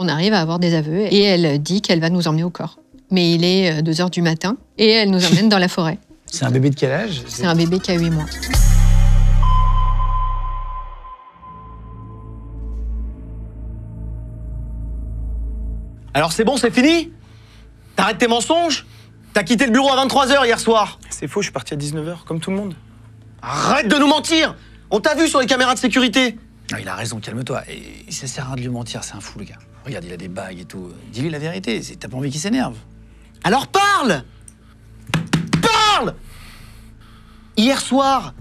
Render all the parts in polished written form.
On arrive à avoir des aveux et elle dit qu'elle va nous emmener au corps. Mais il est 2 h du matin et elle nous emmène dans la forêt. C'est un bébé de quel âge? C'est un bébé qui a 8 mois. Alors c'est bon, c'est fini? T'arrêtes tes mensonges? T'as quitté le bureau à 23 h hier soir. C'est faux, je suis parti à 19 h, comme tout le monde. Arrête de nous mentir! On t'a vu sur les caméras de sécurité! Ah, il a raison, calme-toi. Et ça sert à rien de lui mentir, c'est un fou, le gars. Regarde, il a des bagues et tout. Dis-lui la vérité, t'as pas envie qu'il s'énerve. Alors parle! Parle! Hier soir,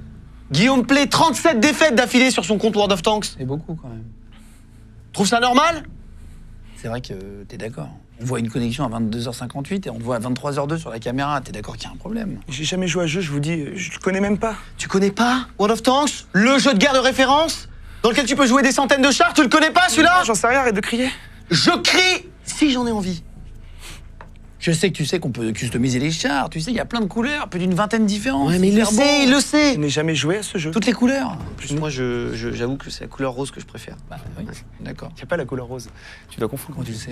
Guillaume Play, 37 défaites d'affilée sur son compte World of Tanks. C'est beaucoup, quand même. Trouve ça normal? C'est vrai que t'es d'accord. On voit une connexion à 22 h 58 et on te voit à 23 h 02 sur la caméra. T'es d'accord qu'il y a un problème? J'ai jamais joué à ce jeu, je vous dis, je connais même pas. Tu connais pas World of Tanks? Le jeu de guerre de référence dans lequel tu peux jouer des centaines de chars, tu le connais pas celui-là? J'en sais rien, arrête de crier. Je crie si j'en ai envie. Je sais que tu sais qu'on peut customiser les chars, tu sais, il y a plein de couleurs, plus d'une vingtaine différentes. Ouais, mais il le sait. Je n'ai jamais joué à ce jeu. Toutes les couleurs. En plus, moi, j'avoue que c'est la couleur rose que je préfère. Bah oui, d'accord. Il n'y a pas la couleur rose. Tu dois confondre. Quand tu le sais.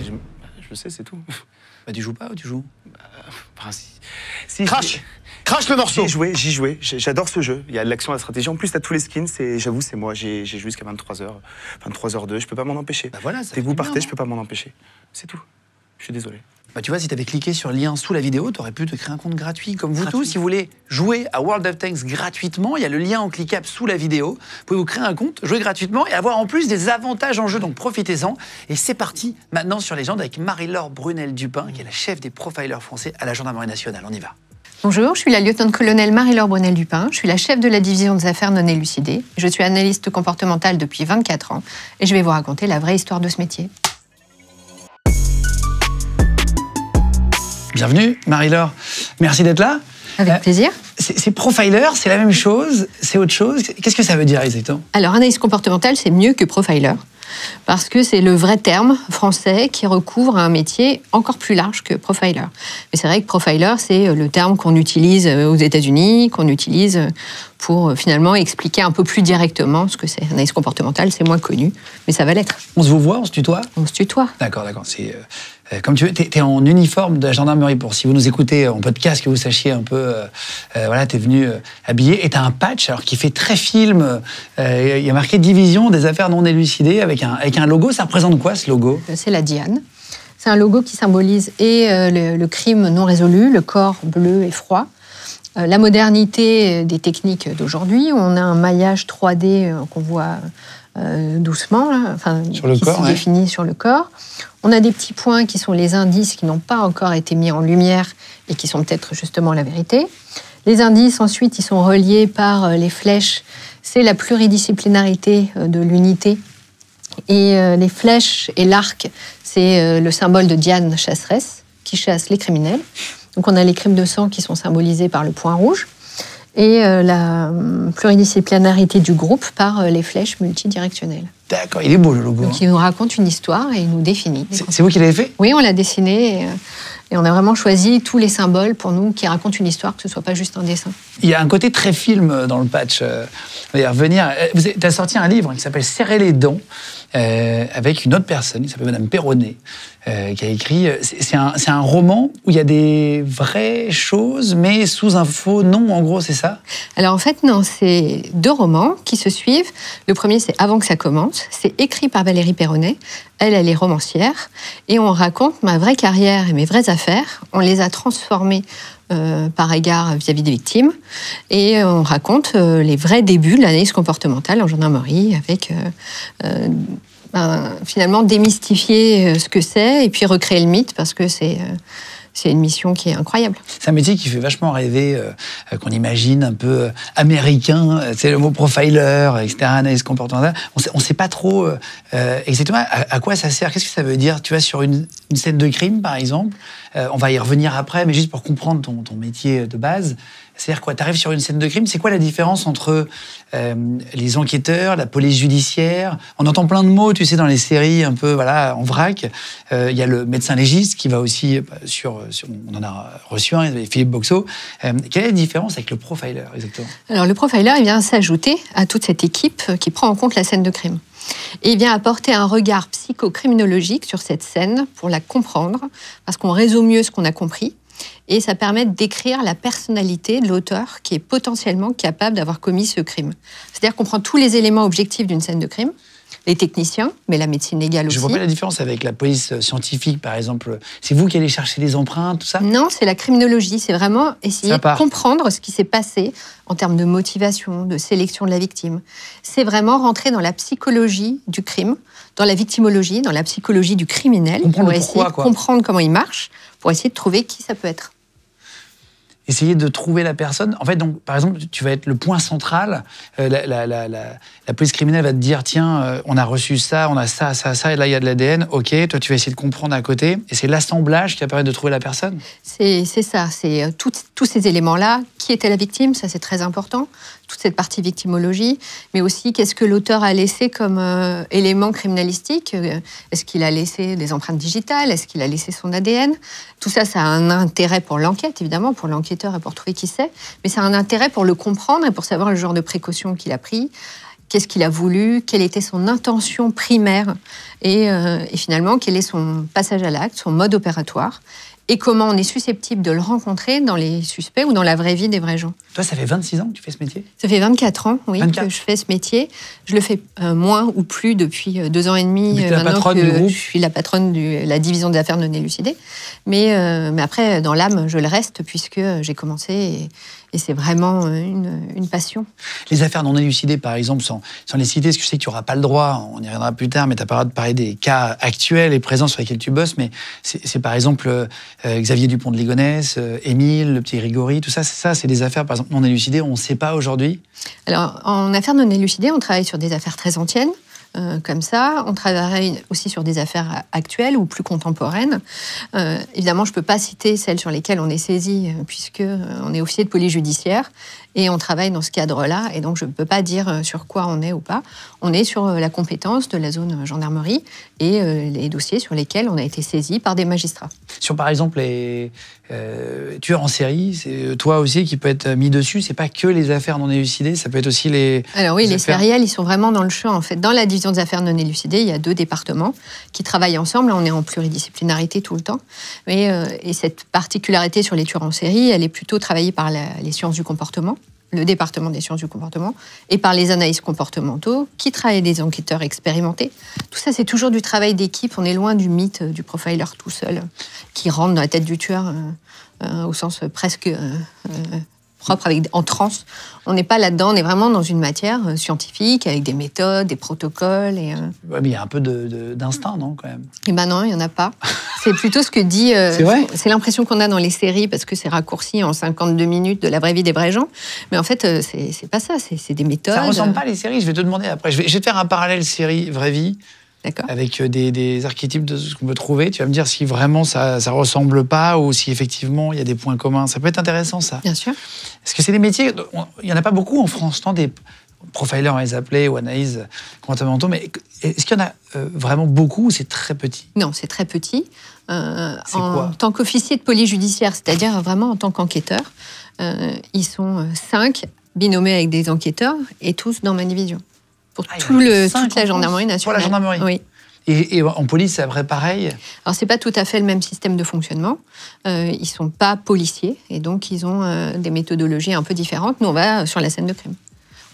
Je sais, c'est tout. Bah tu joues pas ou tu joues? Bah, si. Crash le morceau. J'y jouais. J'adore ce jeu. Il y a de l'action, la stratégie. En plus, t'as tous les skins. J'avoue, c'est moi. J'ai joué jusqu'à 23 h 02. Je peux pas m'en empêcher. Bah voilà, ça. Et vous partez, je peux pas m'en empêcher. C'est tout. Je suis désolé. Bah tu vois, si t'avais cliqué sur le lien sous la vidéo, t'aurais pu te créer un compte gratuit. Comme vous tous, si vous voulez jouer à World of Tanks gratuitement, il y a le lien en cliquable sous la vidéo. Vous pouvez vous créer un compte, jouer gratuitement et avoir en plus des avantages en jeu, donc profitez-en. Et c'est parti maintenant sur Légende avec Marie-Laure Brunel-Dupin, qui est la chef des profilers français à la Gendarmerie nationale. On y va. Bonjour, je suis la lieutenant-colonel Marie-Laure Brunel-Dupin. Je suis la chef de la division des affaires non élucidées. Je suis analyste comportementale depuis 24 ans et je vais vous raconter la vraie histoire de ce métier. Bienvenue, Marie-Laure. Merci d'être là. Avec plaisir. C'est profiler, c'est la même chose, c'est autre chose. Qu'est-ce que ça veut dire exactement? Alors, analyse comportementale, c'est mieux que profiler, parce que c'est le vrai terme français qui recouvre un métier encore plus large que profiler. Mais c'est vrai que profiler, c'est le terme qu'on utilise aux États-Unis, qu'on utilise pour finalement expliquer un peu plus directement ce que c'est. Analyse comportementale, c'est moins connu, mais ça va l'être. On se voit, on se tutoie? On se tutoie. D'accord, d'accord. C'est comme tu veux. T'es en uniforme de la gendarmerie pour si vous nous écoutez en podcast que vous sachiez un peu. Voilà, t'es venu habillé et t'as un patch alors qui fait très film. Il y a marqué division des affaires non élucidées avec un logo. Ça représente quoi ce logo? C'est la Diane. C'est un logo qui symbolise et le crime non résolu, le corps bleu et froid. La modernité des techniques d'aujourd'hui, on a un maillage 3D qu'on voit doucement, là, enfin, sur le corps, défini sur le corps. On a des petits points qui sont les indices qui n'ont pas encore été mis en lumière et qui sont peut-être justement la vérité. Les indices, ensuite, ils sont reliés par les flèches. C'est la pluridisciplinarité de l'unité. Et les flèches et l'arc, c'est le symbole de Diane chasseresse qui chasse les criminels. Donc on a les crimes de sang qui sont symbolisés par le point rouge et la pluridisciplinarité du groupe par les flèches multidirectionnelles. D'accord, il est beau le logo. Donc il nous raconte une histoire et il nous définit. C'est vous qui l'avez fait? Oui, on l'a dessiné et on a vraiment choisi tous les symboles pour nous qui racontent une histoire, que ce ne soit pas juste un dessin. Il y a un côté très film dans le patch. On va y revenir. Tu as sorti un livre qui s'appelle « Serrer les dents » avec une autre personne qui s'appelle Madame Peronnet, qui a écrit... C'est un roman où il y a des vraies choses, mais sous un faux nom, en gros, c'est ça? Alors en fait, non, c'est 2 romans qui se suivent. Le premier, c'est « Avant que ça commence ». C'est écrit par Valérie Peronnet. Elle est romancière. Et on raconte ma vraie carrière et mes vraies affaires. On les a transformées par égard vis-à-vis des victimes. Et on raconte les vrais débuts de l'analyse comportementale en gendarmerie avec... finalement démystifier ce que c'est et puis recréer le mythe parce que c'est une mission qui est incroyable. C'est un métier qui fait vachement rêver, qu'on imagine un peu américain, c'est le mot profiler, etc., analyse comportementale. On ne sait pas trop exactement à quoi ça sert, qu'est-ce que ça veut dire? Tu vois, sur une scène de crime, par exemple, on va y revenir après, mais juste pour comprendre ton métier de base, c'est-à-dire quoi? Tu arrives sur une scène de crime, c'est quoi la différence entre les enquêteurs, la police judiciaire? On entend plein de mots, tu sais, dans les séries un peu voilà, en vrac. Il y a le médecin légiste qui va aussi sur on en a reçu un, Philippe Boxeau. Quelle est la différence avec le profiler exactement? Alors le profiler, il vient s'ajouter à toute cette équipe qui prend en compte la scène de crime. Et il vient apporter un regard psychocriminologique sur cette scène pour la comprendre, parce qu'on résout mieux ce qu'on a compris, et ça permet de décrire la personnalité de l'auteur qui est potentiellement capable d'avoir commis ce crime. C'est-à-dire qu'on prend tous les éléments objectifs d'une scène de crime, les techniciens, mais la médecine légale aussi. Je ne vois pas la différence avec la police scientifique, par exemple. C'est vous qui allez chercher les empreintes, tout ça? Non, c'est la criminologie. C'est vraiment essayer de comprendre ce qui s'est passé en termes de motivation, de sélection de la victime. C'est vraiment rentrer dans la psychologie du crime, dans la victimologie, dans la psychologie du criminel, pour essayer de comprendre comment il marche, pour essayer de trouver qui ça peut être. Essayer de trouver la personne. En fait, donc, par exemple, tu vas être le point central. La police criminelle va te dire, tiens, on a reçu ça, on a ça, ça, ça, et là, il y a de l'ADN. OK, toi, tu vas essayer de comprendre à côté. Et c'est l'assemblage qui va permettre de trouver la personne. C'est ça, c'est tous ces éléments-là. Qui était la victime? Ça, c'est très important. Toute cette partie victimologie. Mais aussi, qu'est-ce que l'auteur a laissé comme élément criminalistique? Est-ce qu'il a laissé des empreintes digitales? Est-ce qu'il a laissé son ADN? Tout ça, ça a un intérêt pour l'enquête, évidemment, pour l'enquête et pour trouver qui c'est, mais ça a un intérêt pour le comprendre et pour savoir le genre de précaution qu'il a pris, qu'est-ce qu'il a voulu, quelle était son intention primaire et finalement quel est son passage à l'acte, son mode opératoire et comment on est susceptible de le rencontrer dans les suspects ou dans la vraie vie des vrais gens. Toi, ça fait 26 ans que tu fais ce métier? Ça fait 24 ans, oui, 24. Que je fais ce métier. Je le fais moins ou plus depuis 2 ans et demi. Tu es la patronne du groupe? Je suis la patronne de la division des affaires non élucidées. Mais après, dans l'âme, je le reste puisque j'ai commencé et c'est vraiment une passion. Les affaires non élucidées, par exemple, sans les citer, parce que je sais que tu n'auras pas le droit, on y reviendra plus tard, mais tu as pas le droit de parler des cas actuels et présents sur lesquels tu bosses, mais c'est par exemple Xavier Dupont de Ligonnès, Émile, le petit Rigori, tout ça, c'est des affaires, par exemple, non élucidées, on ne sait pas aujourd'hui. Alors, en affaires non élucidées, on travaille sur des affaires très anciennes, comme ça. On travaille aussi sur des affaires actuelles ou plus contemporaines. Évidemment, je ne peux pas citer celles sur lesquelles on est saisi, puisqu'on est officier de police judiciaire, et on travaille dans ce cadre-là, et donc je ne peux pas dire sur quoi on est ou pas. On est sur la compétence de la zone gendarmerie et les dossiers sur lesquels on a été saisi par des magistrats. Sur, par exemple, les tueurs en série, c'est toi aussi qui peut être mis dessus, c'est pas que les affaires non élucidées, ça peut être aussi les... Alors oui, les sériels, ils sont vraiment dans le champ, en fait. Dans la division des affaires non élucidées, il y a 2 départements qui travaillent ensemble, on est en pluridisciplinarité tout le temps, et cette particularité sur les tueurs en série, elle est plutôt travaillée par les sciences du comportement, le département des sciences du comportement, et par les analystes comportementaux, qui travaillent des enquêteurs expérimentés. Tout ça, c'est toujours du travail d'équipe. On est loin du mythe du profiler tout seul, qui rentre dans la tête du tueur au sens presque propre, en transe. On n'est pas là-dedans, on est vraiment dans une matière scientifique, avec des méthodes, des protocoles. Ouais, mais il y a un peu d'instinct, non, quand même? Eh ben non, il n'y en a pas. C'est plutôt ce que dit... c'est l'impression qu'on a dans les séries, parce que c'est raccourci en 52 minutes de la vraie vie des vrais gens. Mais en fait, c'est pas ça, c'est des méthodes. Ça ne ressemble pas à les séries, je vais te demander après. Je vais te faire un parallèle série-vraie vie, avec des archétypes de ce qu'on peut trouver. Tu vas me dire si vraiment ça ne ressemble pas ou si effectivement il y a des points communs. Ça peut être intéressant, ça. Bien sûr. Parce que c'est des métiers... Il n'y en a pas beaucoup en France, tant des profilers, on les appelait, ou analyses comportementaux, mais est-ce qu'il y en a vraiment beaucoup ou c'est très petit? Non, c'est très petit. En tant qu'officier de police judiciaire, c'est-à-dire vraiment en tant qu'enquêteur, ils sont 5 binômés avec des enquêteurs et tous dans ma division. Pour toute la gendarmerie nationale. Pour la gendarmerie. Oui. Et en police, c'est après pareil? Alors, ce n'est pas tout à fait le même système de fonctionnement. Ils ne sont pas policiers, et donc ils ont des méthodologies un peu différentes. Nous, on va sur la scène de crime.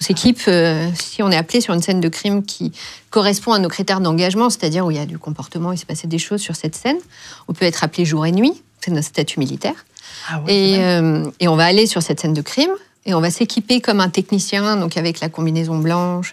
On s'équipe, si on est appelé sur une scène de crime qui correspond à nos critères d'engagement, c'est-à-dire où il y a du comportement, il s'est passé des choses sur cette scène, on peut être appelé jour et nuit, c'est notre statut militaire. Ah ouais, et on va aller sur cette scène de crime, et on va s'équiper comme un technicien, donc avec la combinaison blanche,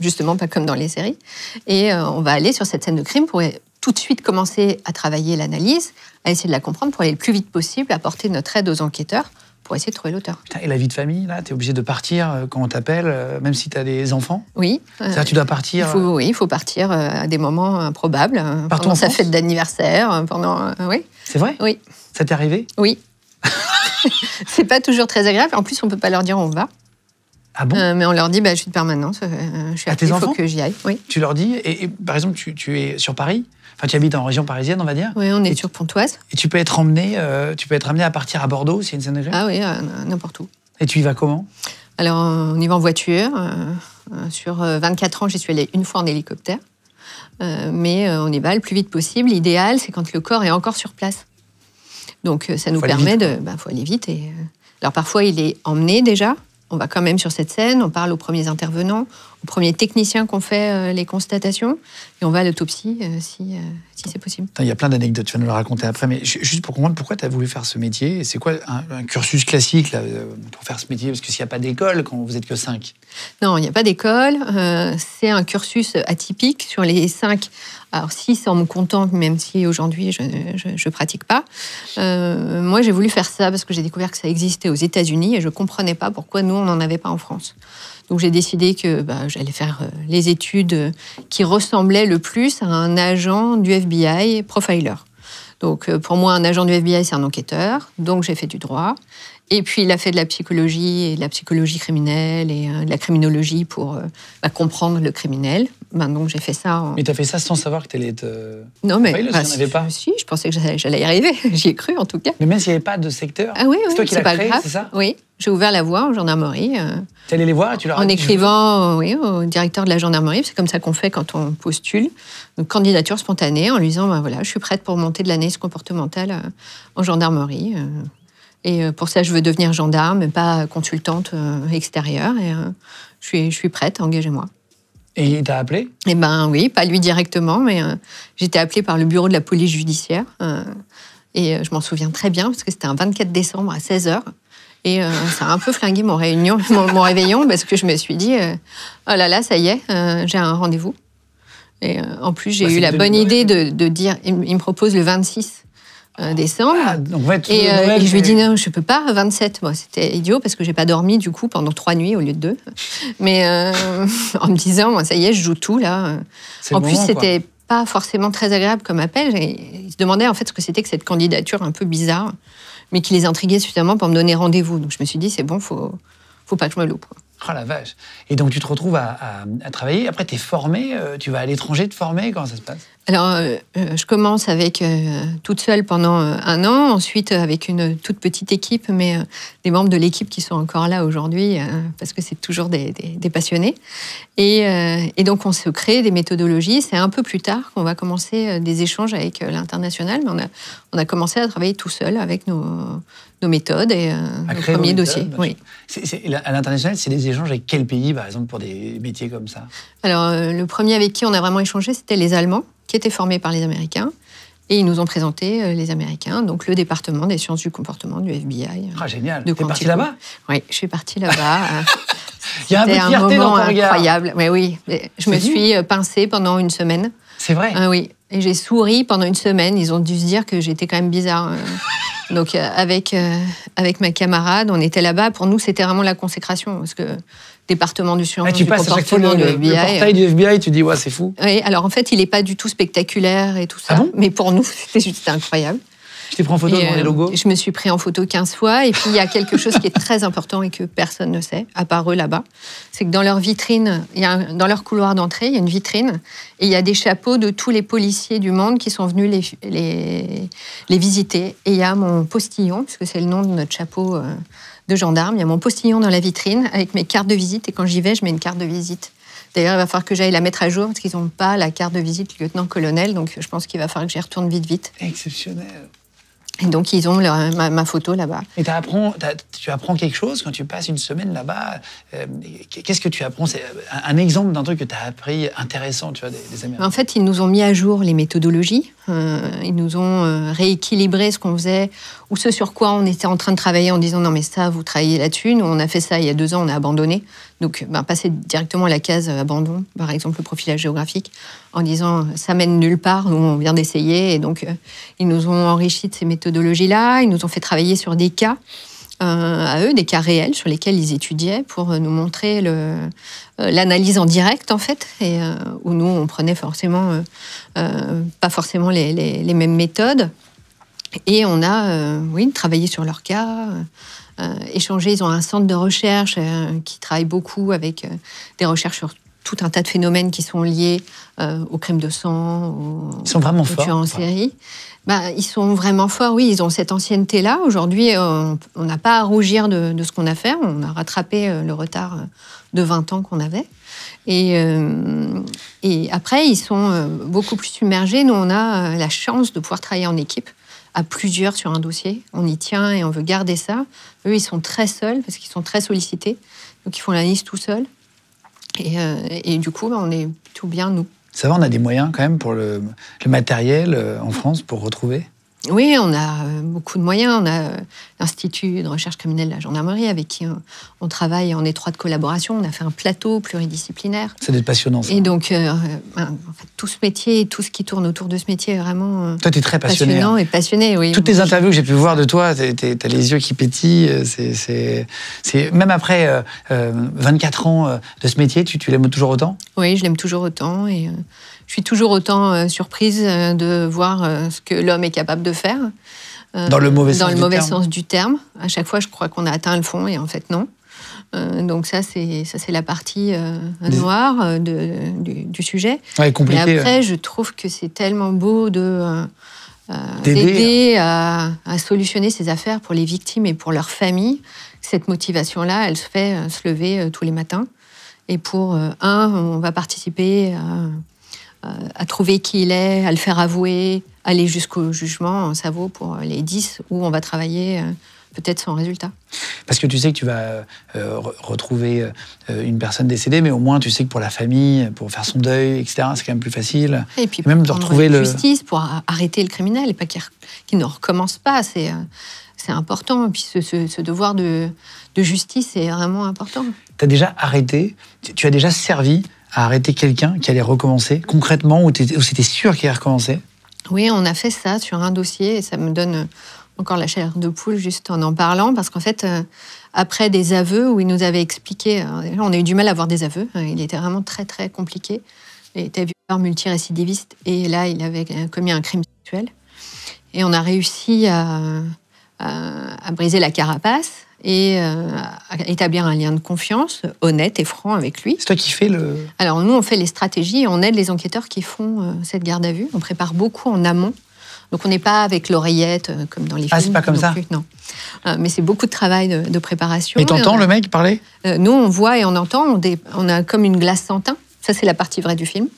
justement pas comme dans les séries, et on va aller sur cette scène de crime pour tout de suite commencer à travailler l'analyse, à essayer de la comprendre pour aller le plus vite possible, apporter notre aide aux enquêteurs pour essayer de trouver l'auteur. Et la vie de famille, là, tu es obligé de partir quand on t'appelle, même si tu as des enfants? Oui. Ça, tu dois partir... Il faut partir à des moments improbables, pendant sa fête d'anniversaire, pendant... oui. C'est vrai? Oui. Ça t'est arrivé? Oui. C'est pas toujours très agréable. En plus, on peut pas leur dire on va. Ah bon? Mais on leur dit, bah, je suis de permanence, je suis à tes enfants, il faut que j'y aille. Oui. Tu leur dis, et par exemple, tu es sur Paris, Enfin, tu habites en région parisienne, on va dire. Oui, on est sur Pontoise. Et tu peux être emmené, à partir à Bordeaux, s'il y a une scène de guerre. Ah oui, n'importe où. Et tu y vas comment? Alors, on y va en voiture. Sur 24 ans, j'y suis allée une fois en hélicoptère. Mais on y va le plus vite possible. L'idéal, c'est quand le corps est encore sur place. Donc, ça nous permet de... Il faut aller vite. Et... Alors, parfois, il est emmené déjà. On va quand même sur cette scène, on parle aux premiers intervenants, aux premiers techniciens qu'on fait les constatations, et on va à l'autopsie si c'est possible. Il y a plein d'anecdotes, tu vas nous le raconter après, mais juste pour comprendre pourquoi tu as voulu faire ce métier, c'est quoi un cursus classique là, pour faire ce métier? Parce que s'il n'y a pas d'école, quand vous n'êtes que 5. Non, il n'y a pas d'école, c'est un cursus atypique sur les 5. Alors 6 en me comptant, même si aujourd'hui je ne pratique pas. Moi j'ai voulu faire ça parce que j'ai découvert que ça existait aux États-Unis et je ne comprenais pas pourquoi nous on n'en avait pas en France. Donc j'ai décidé que j'allais faire les études qui ressemblaient le plus à un agent du FBI profiler. Donc pour moi un agent du FBI c'est un enquêteur, donc j'ai fait du droit. Et puis il a fait de la psychologie, et de la psychologie criminelle, et de la criminologie pour comprendre le criminel. Ben, donc j'ai fait ça... Mais tu as fait ça sans savoir que tu allais être... Non mais... Si, je pensais que j'allais y arriver, j'y ai cru en tout cas. Mais même s'il n'y avait pas de secteur, c'est toi qui l'as créé, c'est ça? Oui, j'ai ouvert la voie aux gendarmeries. Tu allais les voir et tu leur as dit... En écrivant au directeur de la gendarmerie, c'est comme ça qu'on fait quand on postule, donc candidature spontanée, en lui disant, ben voilà, je suis prête pour monter de l'analyse comportementale en gendarmerie... Et pour ça, je veux devenir gendarme, mais pas consultante extérieure. Et je suis prête, engagez-moi. Et il t'a appelé? Eh bien oui, pas lui directement, mais j'étais appelée par le bureau de la police judiciaire. Et je m'en souviens très bien, parce que c'était un 24 décembre à 16h. Et ça a un peu flingué mon réveillon, parce que je me suis dit, oh là là, ça y est, j'ai un rendez-vous. Et en plus, j'ai eu la bonne idée de dire, il me propose le 26. Décembre. Ah, donc, ouais, et je lui dis non, je peux pas, 27. Moi, c'était idiot parce que j'ai pas dormi du coup pendant 3 nuits au lieu de 2. Mais en me disant, moi, ça y est, je joue tout là. En plus, c'était pas forcément très agréable comme appel. Ils se demandaient en fait ce que c'était que cette candidature un peu bizarre, mais qui les intriguait suffisamment pour me donner rendez-vous. Donc je me suis dit, c'est bon, faut pas que je me loupe. Oh la vache. Et donc tu te retrouves à travailler, après tu es formée, tu vas à l'étranger te former, comment ça se passe? Alors je commence avec toute seule pendant 1 an, ensuite avec une toute petite équipe, mais des membres de l'équipe qui sont encore là aujourd'hui, parce que c'est toujours des passionnés. Et donc on se crée des méthodologies, c'est un peu plus tard qu'on va commencer des échanges avec l'international, mais on a commencé à travailler tout seul avec nos méthodes et nos premiers dossiers. Oui. À l'international, c'est des échanges avec quel pays, par exemple, pour des métiers comme ça? Alors, le premier avec qui on a vraiment échangé, c'était les Allemands, qui étaient formés par les Américains. Et ils nous ont présenté, les Américains, donc le département des sciences du comportement du FBI. Ah, génial. T'es partie là-bas? Oui, je suis partie là-bas. Il y a un peu de fierté dans ton regard. Incroyable. Mais oui, je me suis pincée pendant 1 semaine. C'est vrai? Oui. Et j'ai souri pendant 1 semaine. Ils ont dû se dire que j'étais quand même bizarre. Donc avec ma camarade, on était là-bas. Pour nous, c'était vraiment la consécration. Parce que département du science, du comportement, le FBI... Le portail du FBI, tu dis, ouais, c'est fou. Oui, alors en fait, il n'est pas du tout spectaculaire et tout ça. Ah bon? Mais pour nous, c'était juste incroyable. Je t'ai pris en photo dans les logos? Je me suis pris en photo 15 fois. Et puis, il y a quelque chose qui est très important et que personne ne sait, à part eux là-bas. C'est que dans leur vitrine, dans leur couloir d'entrée, il y a une vitrine. Et il y a des chapeaux de tous les policiers du monde qui sont venus les visiter. Et il y a mon postillon, puisque c'est le nom de notre chapeau de gendarme. Il y a mon postillon dans la vitrine avec mes cartes de visite. Et quand j'y vais, je mets une carte de visite. D'ailleurs, il va falloir que j'aille la mettre à jour parce qu'ils n'ont pas la carte de visite lieutenant-colonel. Donc, je pense qu'il va falloir que j'y retourne vite, vite. Exceptionnel. Et donc, ils ont ma photo là-bas. Et tu apprends quelque chose quand tu passes 1 semaine là-bas? Qu'est-ce que tu apprends? C'est un exemple d'un truc que tu as appris intéressant, tu vois, des Américains. En fait, ils nous ont mis à jour les méthodologies. Ils nous ont rééquilibré ce qu'on faisait ou ce sur quoi on était en train de travailler en disant « Non, mais ça, vous travaillez là-dessus. Nous, on a fait ça il y a 2 ans, on a abandonné. » Donc, passer directement à la case abandon, par exemple le profilage géographique, en disant « ça mène nulle part, nous on vient d'essayer ». Et donc, ils nous ont enrichis de ces méthodologies-là, ils nous ont fait travailler sur des cas à eux, des cas réels sur lesquels ils étudiaient pour nous montrer l'analyse en direct, en fait, et où nous, on prenait forcément, pas forcément les mêmes méthodes. Et on a, travaillé sur leurs cas... échanger, ils ont un centre de recherche qui travaille beaucoup avec des recherches sur tout un tas de phénomènes qui sont liés aux crimes de sang, aux tueurs en série. Bah, ils sont vraiment forts, oui, ils ont cette ancienneté-là. Aujourd'hui, on n'a pas à rougir de ce qu'on a fait, on a rattrapé le retard de 20 ans qu'on avait. Et après, ils sont beaucoup plus submergés. Nous, on a la chance de pouvoir travailler en équipe, à plusieurs sur un dossier. On y tient et on veut garder ça. Eux, ils sont très seuls parce qu'ils sont très sollicités. Donc, ils font l'analyse tout seuls. Et du coup, on est plutôt bien, nous. Ça va, on a des moyens quand même pour le matériel en France pour retrouver? Oui, on a beaucoup de moyens. On a l'Institut de recherche criminelle de la Gendarmerie avec qui on travaille en étroite collaboration. On a fait un plateau pluridisciplinaire. C'est passionnant, ça. Et donc, en fait, tout ce métier, tout ce qui tourne autour de ce métier est vraiment toi, t'es très passionnant et passionné. Oui. Toutes les interviews que j'ai pu voir de toi, t'as les yeux qui pétillent. Même après 24 ans de ce métier, tu l'aimes toujours autant? Oui, je l'aime toujours autant et... je suis toujours autant surprise de voir ce que l'homme est capable de faire. Dans le mauvais sens du terme. À chaque fois, je crois qu'on a atteint le fond et en fait, non. Donc ça, c'est la partie noire du sujet. Ouais, compliqué. Mais après, je trouve que c'est tellement beau d'aider à solutionner ces affaires pour les victimes et pour leurs familles. Cette motivation-là, elle se fait se lever tous les matins. Et pour on va participer à trouver qui il est, à le faire avouer, aller jusqu'au jugement, ça vaut pour les 10 où on va travailler peut-être sans résultat. Parce que tu sais que tu vas retrouver une personne décédée, mais au moins tu sais que pour la famille, pour faire son deuil, etc., c'est quand même plus facile. Et puis même de retrouver la justice pour arrêter le criminel, et pas qu'il ne recommence pas, c'est important. Et puis ce devoir de justice est vraiment important. Tu as déjà arrêté, tu as déjà servi à arrêter quelqu'un qui allait recommencer, concrètement, où c'était sûr qu'il allait recommencer? Oui, on a fait ça sur un dossier, et ça me donne encore la chair de poule juste en parlant, parce qu'en fait, après des aveux où il nous avait expliqué... On a eu du mal à avoir des aveux, il était vraiment très très compliqué. Il était violeur multirécidiviste, et là, il avait commis un crime sexuel. Et on a réussi à briser la carapace, et à établir un lien de confiance honnête et franc avec lui. C'est toi qui fais le... Alors nous, on fait les stratégies, on aide les enquêteurs qui font cette garde à vue. On prépare beaucoup en amont. Donc on n'est pas avec l'oreillette comme dans les films. Ah, c'est pas comme ça plus, non. Mais c'est beaucoup de travail de préparation. Mais t'entends le mec parler? Nous, on voit et on entend. On a comme une glace sans teint. Ça, c'est la partie vraie du film.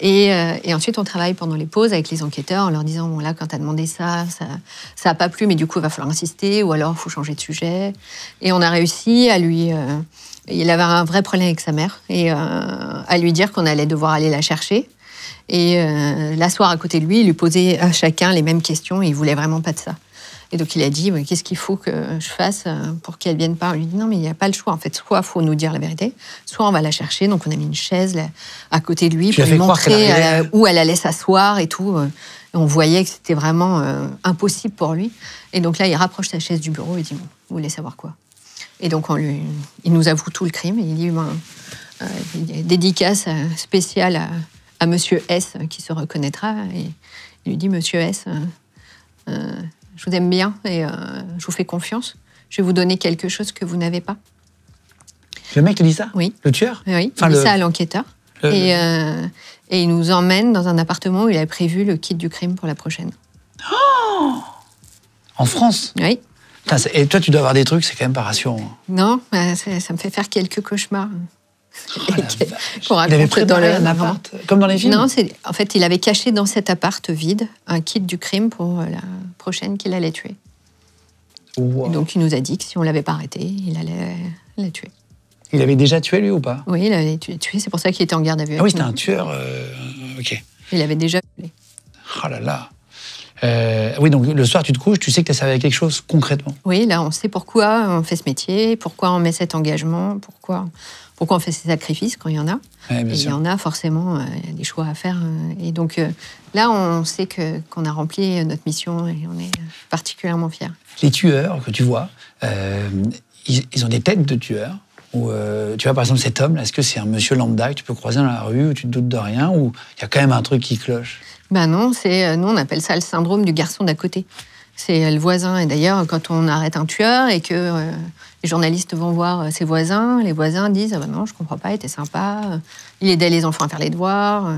Et ensuite, on travaille pendant les pauses avec les enquêteurs en leur disant « Bon, là, quand t'as demandé ça, ça n'a pas plu, mais du coup, il va falloir insister, ou alors, il faut changer de sujet. » Et on a réussi à lui... il avait un vrai problème avec sa mère, et à lui dire qu'on allait devoir aller la chercher, et l'asseoir à côté de lui, lui poser à chacun les mêmes questions, et il voulait vraiment pas de ça. Et donc, il a dit « Qu'est-ce qu'il faut que je fasse pour qu'elle vienne pas ?» On lui dit « Non, mais il n'y a pas le choix. En fait, soit il faut nous dire la vérité, soit on va la chercher. » Donc, on a mis une chaise à côté de lui pour lui montrer où elle allait s'asseoir et tout. Et on voyait que c'était vraiment impossible pour lui. Et donc là, il rapproche sa chaise du bureau et dit « Bon, vous voulez savoir quoi ?» Et donc, il nous avoue tout le crime. Et il dit « Dédicace spéciale à Monsieur S qui se reconnaîtra. » Et il lui dit « Monsieur S... je vous aime bien et je vous fais confiance. Je vais vous donner quelque chose que vous n'avez pas. » Le mec te dit ça? Oui. Le tueur? Oui, il dit ça à l'enquêteur. Et il nous emmène dans un appartement où il a prévu le kit du crime pour la prochaine. Oh! En France? Oui. Putain, et toi, tu dois avoir des trucs, c'est quand même pas rassurant. Non, ça me fait faire quelques cauchemars. Oh, qu'on raconte dans le appart, comme dans les films. Non, en fait, il avait caché dans cet appart vide un kit du crime pour la prochaine qu'il allait tuer. Wow. Et donc, il nous a dit que si on ne l'avait pas arrêté, il allait la tuer. Il avait déjà tué, lui, ou pas? Oui, il avait tué. C'est pour ça qu'il était en garde à vue. Ah oui, c'était un tueur. Ok. Il avait déjà tué. Oh là là. Oui, donc le soir, tu te couches, tu sais que tu as servi à quelque chose concrètement. Oui, là, on sait pourquoi on fait ce métier, pourquoi on met cet engagement, pourquoi on fait ces sacrifices quand il y en a. Ouais, il y en a forcément des choix à faire. Et donc là, on sait qu'on a rempli notre mission et on est particulièrement fiers. Les tueurs que tu vois, ils ont des têtes de tueurs. Où, tu vois, par exemple, cet homme, est-ce que c'est un monsieur lambda que tu peux croiser dans la rue où tu te doutes de rien, ou il y a quand même un truc qui cloche? Ben non, nous on appelle ça le syndrome du garçon d'à côté. C'est le voisin. Et d'ailleurs, quand on arrête un tueur et que les journalistes vont voir ses voisins, les voisins disent « Ah ben non, je comprends pas, il était sympa, il aidait les enfants à faire les devoirs. »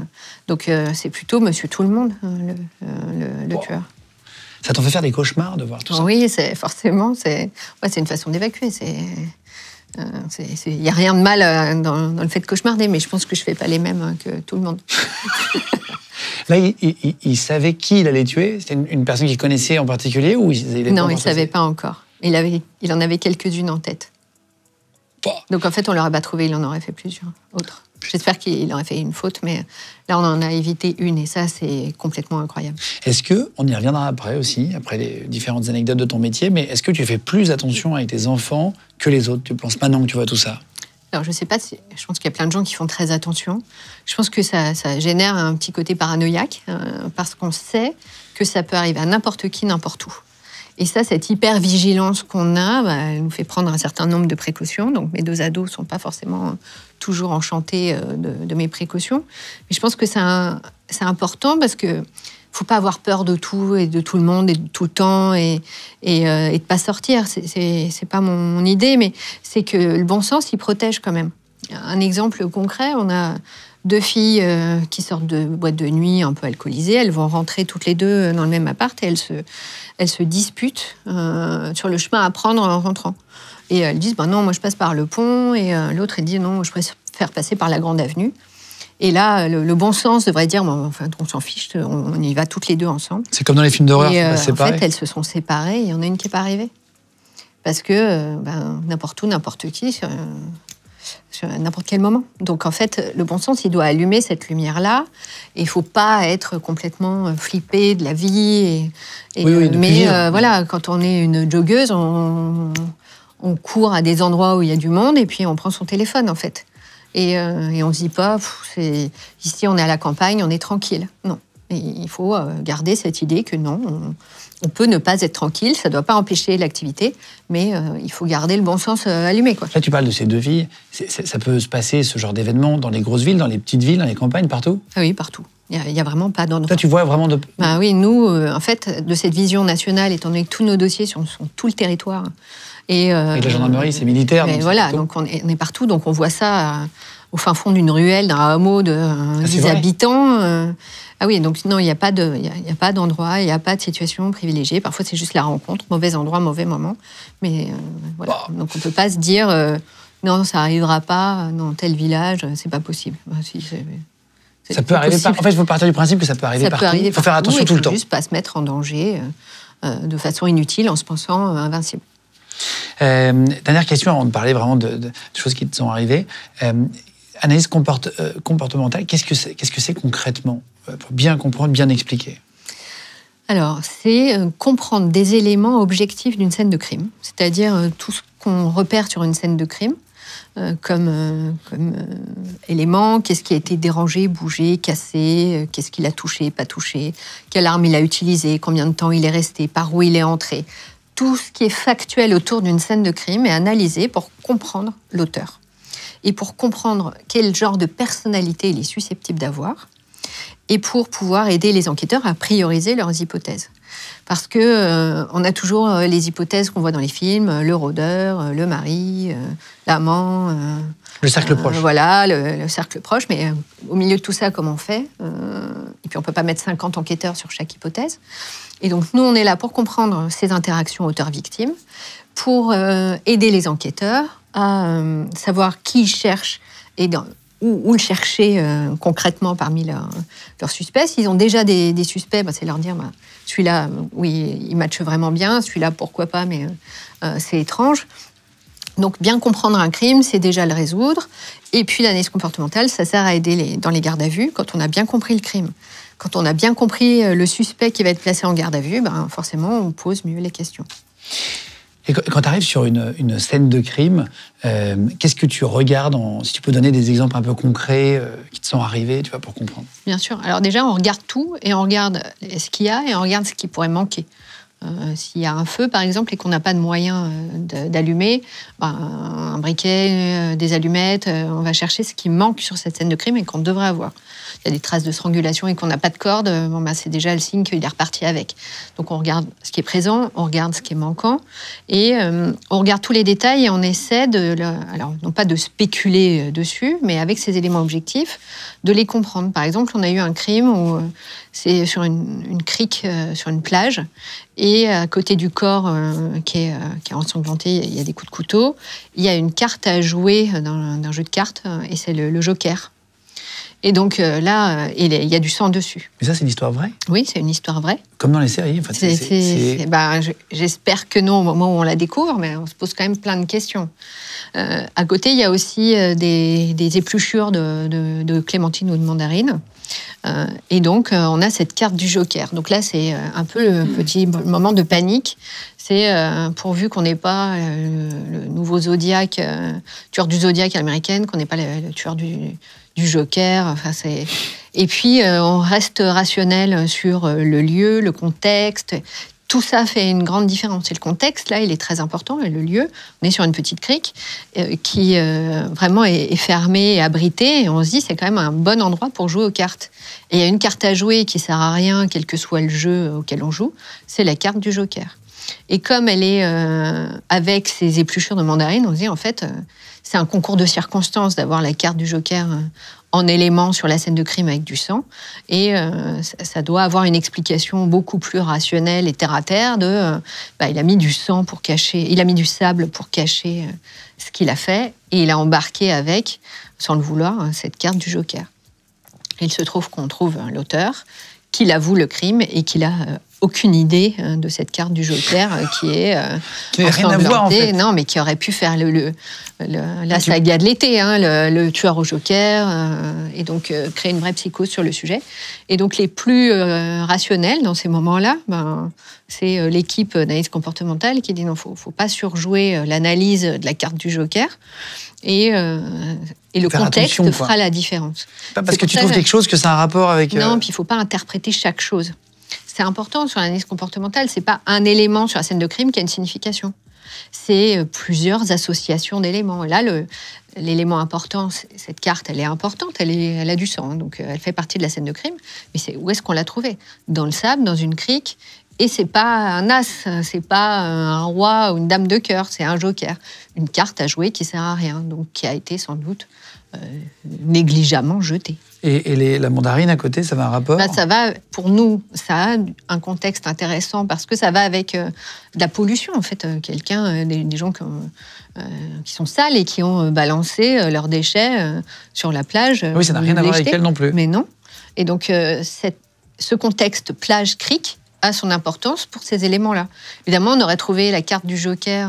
Donc c'est plutôt Monsieur Tout-le-Monde, le tueur. Ça t'en fait faire des cauchemars de voir tout ça? Oui, forcément, c'est une façon d'évacuer. Il n'y a rien de mal dans le fait de cauchemarder, mais je pense que je ne fais pas les mêmes que tout le monde. Là, il savait qui il allait tuer? C'était une personne qu'il connaissait en particulier ou Non, il ne savait pas encore. Il en avait quelques-unes en tête. Bah. Donc en fait, on ne l'aurait pas trouvé, il en aurait fait plusieurs autres. J'espère qu'il aurait fait une faute, mais là, on en a évité une, et ça, c'est complètement incroyable. Est-ce que, on y reviendra après aussi, après les différentes anecdotes de ton métier, mais est-ce que tu fais plus attention avec tes enfants que les autres? Tu penses maintenant que tu vois tout ça? Alors, je ne sais pas, je pense qu'il y a plein de gens qui font très attention. Je pense que ça génère un petit côté paranoïaque, parce qu'on sait que ça peut arriver à n'importe qui, n'importe où. Et ça, cette hyper-vigilance qu'on a, bah, elle nous fait prendre un certain nombre de précautions. Donc mes deux ados ne sont pas forcément toujours enchantés de mes précautions. Mais je pense que c'est important parce qu'il ne faut pas avoir peur de tout et de tout le monde et de tout le temps et de ne pas sortir. Ce n'est pas mon idée, mais c'est que le bon sens, il protège quand même. Un exemple concret, on a deux filles qui sortent de boîte de nuit un peu alcoolisées. Elles vont rentrer toutes les deux dans le même appart et elles se disputent sur le chemin à prendre en rentrant. Et elles disent ben « non, moi je passe par le pont » et l'autre dit « non, je préfère passer par la grande avenue ». Et là, le bon sens devrait dire ben, « enfin, on s'en fiche, on y va toutes les deux ensemble ». C'est comme dans les films d'horreur, c'est pareil. En fait, elles se sont séparées, il y en a une qui n'est pas arrivée. Parce que n'importe où, n'importe qui... à n'importe quel moment. Donc en fait, le bon sens, il doit allumer cette lumière-là. Il ne faut pas être complètement flippé de la vie. Voilà, quand on est une joggeuse, on court à des endroits où il y a du monde et puis on prend son téléphone, en fait. Et on ne se dit pas, ici on est à la campagne, on est tranquille. Non. Et il faut garder cette idée que non, on peut ne pas être tranquille, ça ne doit pas empêcher l'activité, mais il faut garder le bon sens allumé. Quoi. Là, tu parles de ces deux villes. Ça peut se passer, ce genre d'événement, dans les grosses villes, dans les petites villes, dans les campagnes, partout? Ah oui, partout. Il n'y a vraiment pas d'endroit. Là, tu vois vraiment de... Bah oui, nous, en fait, de cette vision nationale, étant donné que tous nos dossiers sont tout le territoire. Et la gendarmerie, c'est militaire. Mais donc voilà, donc on est partout, donc on voit ça... au fin fond d'une ruelle, d'un hameau de 10 habitants. Ah oui, donc non, il n'y a pas d'endroit, il n'y a pas de situation privilégiée. Parfois, c'est juste la rencontre, mauvais endroit, mauvais moment. Mais voilà, donc on ne peut pas se dire non, ça n'arrivera pas dans tel village, c'est pas possible. Bah, si, ça peut arriver partout. En fait, il faut partir du principe que ça peut arriver partout. Il faut faire attention tout le temps. Il ne faut juste pas se mettre en danger de façon inutile en se pensant invincible. Dernière question avant de parler vraiment de choses qui te sont arrivées. Analyse comportementale, qu'est-ce que c'est concrètement? Pour bien comprendre, bien expliquer. Alors, c'est comprendre des éléments objectifs d'une scène de crime, c'est-à-dire tout ce qu'on repère sur une scène de crime, comme éléments, qu'est-ce qui a été dérangé, bougé, cassé, qu'est-ce qu'il a touché, pas touché, quelle arme il a utilisée, combien de temps il est resté, par où il est entré. Tout ce qui est factuel autour d'une scène de crime est analysé pour comprendre l'auteur. Et pour comprendre quel genre de personnalité il est susceptible d'avoir, et pour pouvoir aider les enquêteurs à prioriser leurs hypothèses. Parce qu'on a toujours les hypothèses qu'on voit dans les films, le rôdeur, le mari, l'amant... le cercle proche. Voilà, le cercle proche, mais au milieu de tout ça, comment on fait? Et puis on ne peut pas mettre 50 enquêteurs sur chaque hypothèse. Et donc nous, on est là pour comprendre ces interactions auteur-victime, pour aider les enquêteurs à savoir qui cherche et où le chercher concrètement parmi leurs suspects. S'ils ont déjà des suspects, c'est leur dire celui-là, oui, il matche vraiment bien, celui-là, pourquoi pas, mais c'est étrange. Donc, bien comprendre un crime, c'est déjà le résoudre. Et puis, l'analyse comportementale, ça sert à aider dans les gardes à vue quand on a bien compris le crime. Quand on a bien compris le suspect qui va être placé en garde à vue, forcément, on pose mieux les questions. Et quand tu arrives sur une scène de crime, qu'est-ce que tu regardes si tu peux donner des exemples un peu concrets qui te sont arrivés, tu vois, pour comprendre? Bien sûr. Alors déjà, on regarde tout et on regarde ce qu'il y a et on regarde ce qui pourrait manquer. S'il y a un feu, par exemple, et qu'on n'a pas de moyen d'allumer, un briquet, des allumettes, on va chercher ce qui manque sur cette scène de crime et qu'on devrait avoir. Il y a des traces de strangulation et qu'on n'a pas de corde, c'est déjà le signe qu'il est reparti avec. Donc on regarde ce qui est présent, on regarde ce qui est manquant, et on regarde tous les détails et on essaie de... Alors, non pas de spéculer dessus, mais avec ces éléments objectifs, de les comprendre. Par exemple, on a eu un crime où c'est sur une crique, sur une plage, et à côté du corps qui est ensanglanté, il y a des coups de couteau. Il y a une carte à jouer dans un jeu de cartes, et c'est le joker. Et donc là, il y a du sang dessus. Mais ça, c'est une histoire vraie? Oui, c'est une histoire vraie. Comme dans les séries en fait, j'espère que non au moment où on la découvre, mais on se pose quand même plein de questions. À côté, il y a aussi des épluchures de clémentine ou de mandarine. Et donc, on a cette carte du joker. Donc là, c'est un peu le petit moment de panique. C'est pourvu qu'on n'ait pas le nouveau Zodiac, tueur du Zodiac américaine, qu'on n'ait pas le tueur du joker. Enfin, c'est... Et puis, on reste rationnel sur le lieu, le contexte. Tout ça fait une grande différence. Et le contexte, là, il est très important, et le lieu. On est sur une petite crique qui vraiment est fermée et abritée. Et on se dit, c'est quand même un bon endroit pour jouer aux cartes. Et il y a une carte à jouer qui ne sert à rien, quel que soit le jeu auquel on joue, c'est la carte du joker. Et comme elle est avec ses épluchures de mandarine, on se dit, en fait, c'est un concours de circonstances d'avoir la carte du joker en élément sur la scène de crime avec du sang, et ça doit avoir une explication beaucoup plus rationnelle et terre-à-terre de il a mis du sang pour cacher, il a mis du sable pour cacher ce qu'il a fait, et il a embarqué avec, sans le vouloir, cette carte du joker. Il se trouve qu'on trouve l'auteur, qu'il avoue le crime et qu'il a aucune idée de cette carte du joker qui est qui n'a rien à voir en fait. Non, mais qui aurait pu faire la saga de l'été, le tueur au joker, et donc créer une vraie psychose sur le sujet. Et donc les plus rationnels dans ces moments-là, c'est l'équipe d'analyse comportementale qui dit non, faut pas surjouer l'analyse de la carte du joker. Et le contexte fera la différence. Pas parce que tu trouves quelque chose que ça a un rapport avec... Non, puis il ne faut pas interpréter chaque chose. C'est important sur l'analyse comportementale, ce n'est pas un élément sur la scène de crime qui a une signification. C'est plusieurs associations d'éléments. Là, l'élément important, cette carte, elle est importante, elle a du sang, donc elle fait partie de la scène de crime, mais où est-ce qu'on l'a trouvée? Dans le sable, dans une crique. Et c'est pas un as, c'est pas un roi ou une dame de cœur, c'est un joker, une carte à jouer qui sert à rien, donc qui a été sans doute négligemment jetée. Et la mandarine à côté, ça va un rapport? Ça va, pour nous, ça a un contexte intéressant parce que ça va avec de la pollution en fait. Des gens qui sont sales et qui ont balancé leurs déchets sur la plage. Oui, ça n'a rien à voir avec elle non plus. Mais non. Et donc ce contexte plage-crique a son importance pour ces éléments-là. Évidemment, on aurait trouvé la carte du joker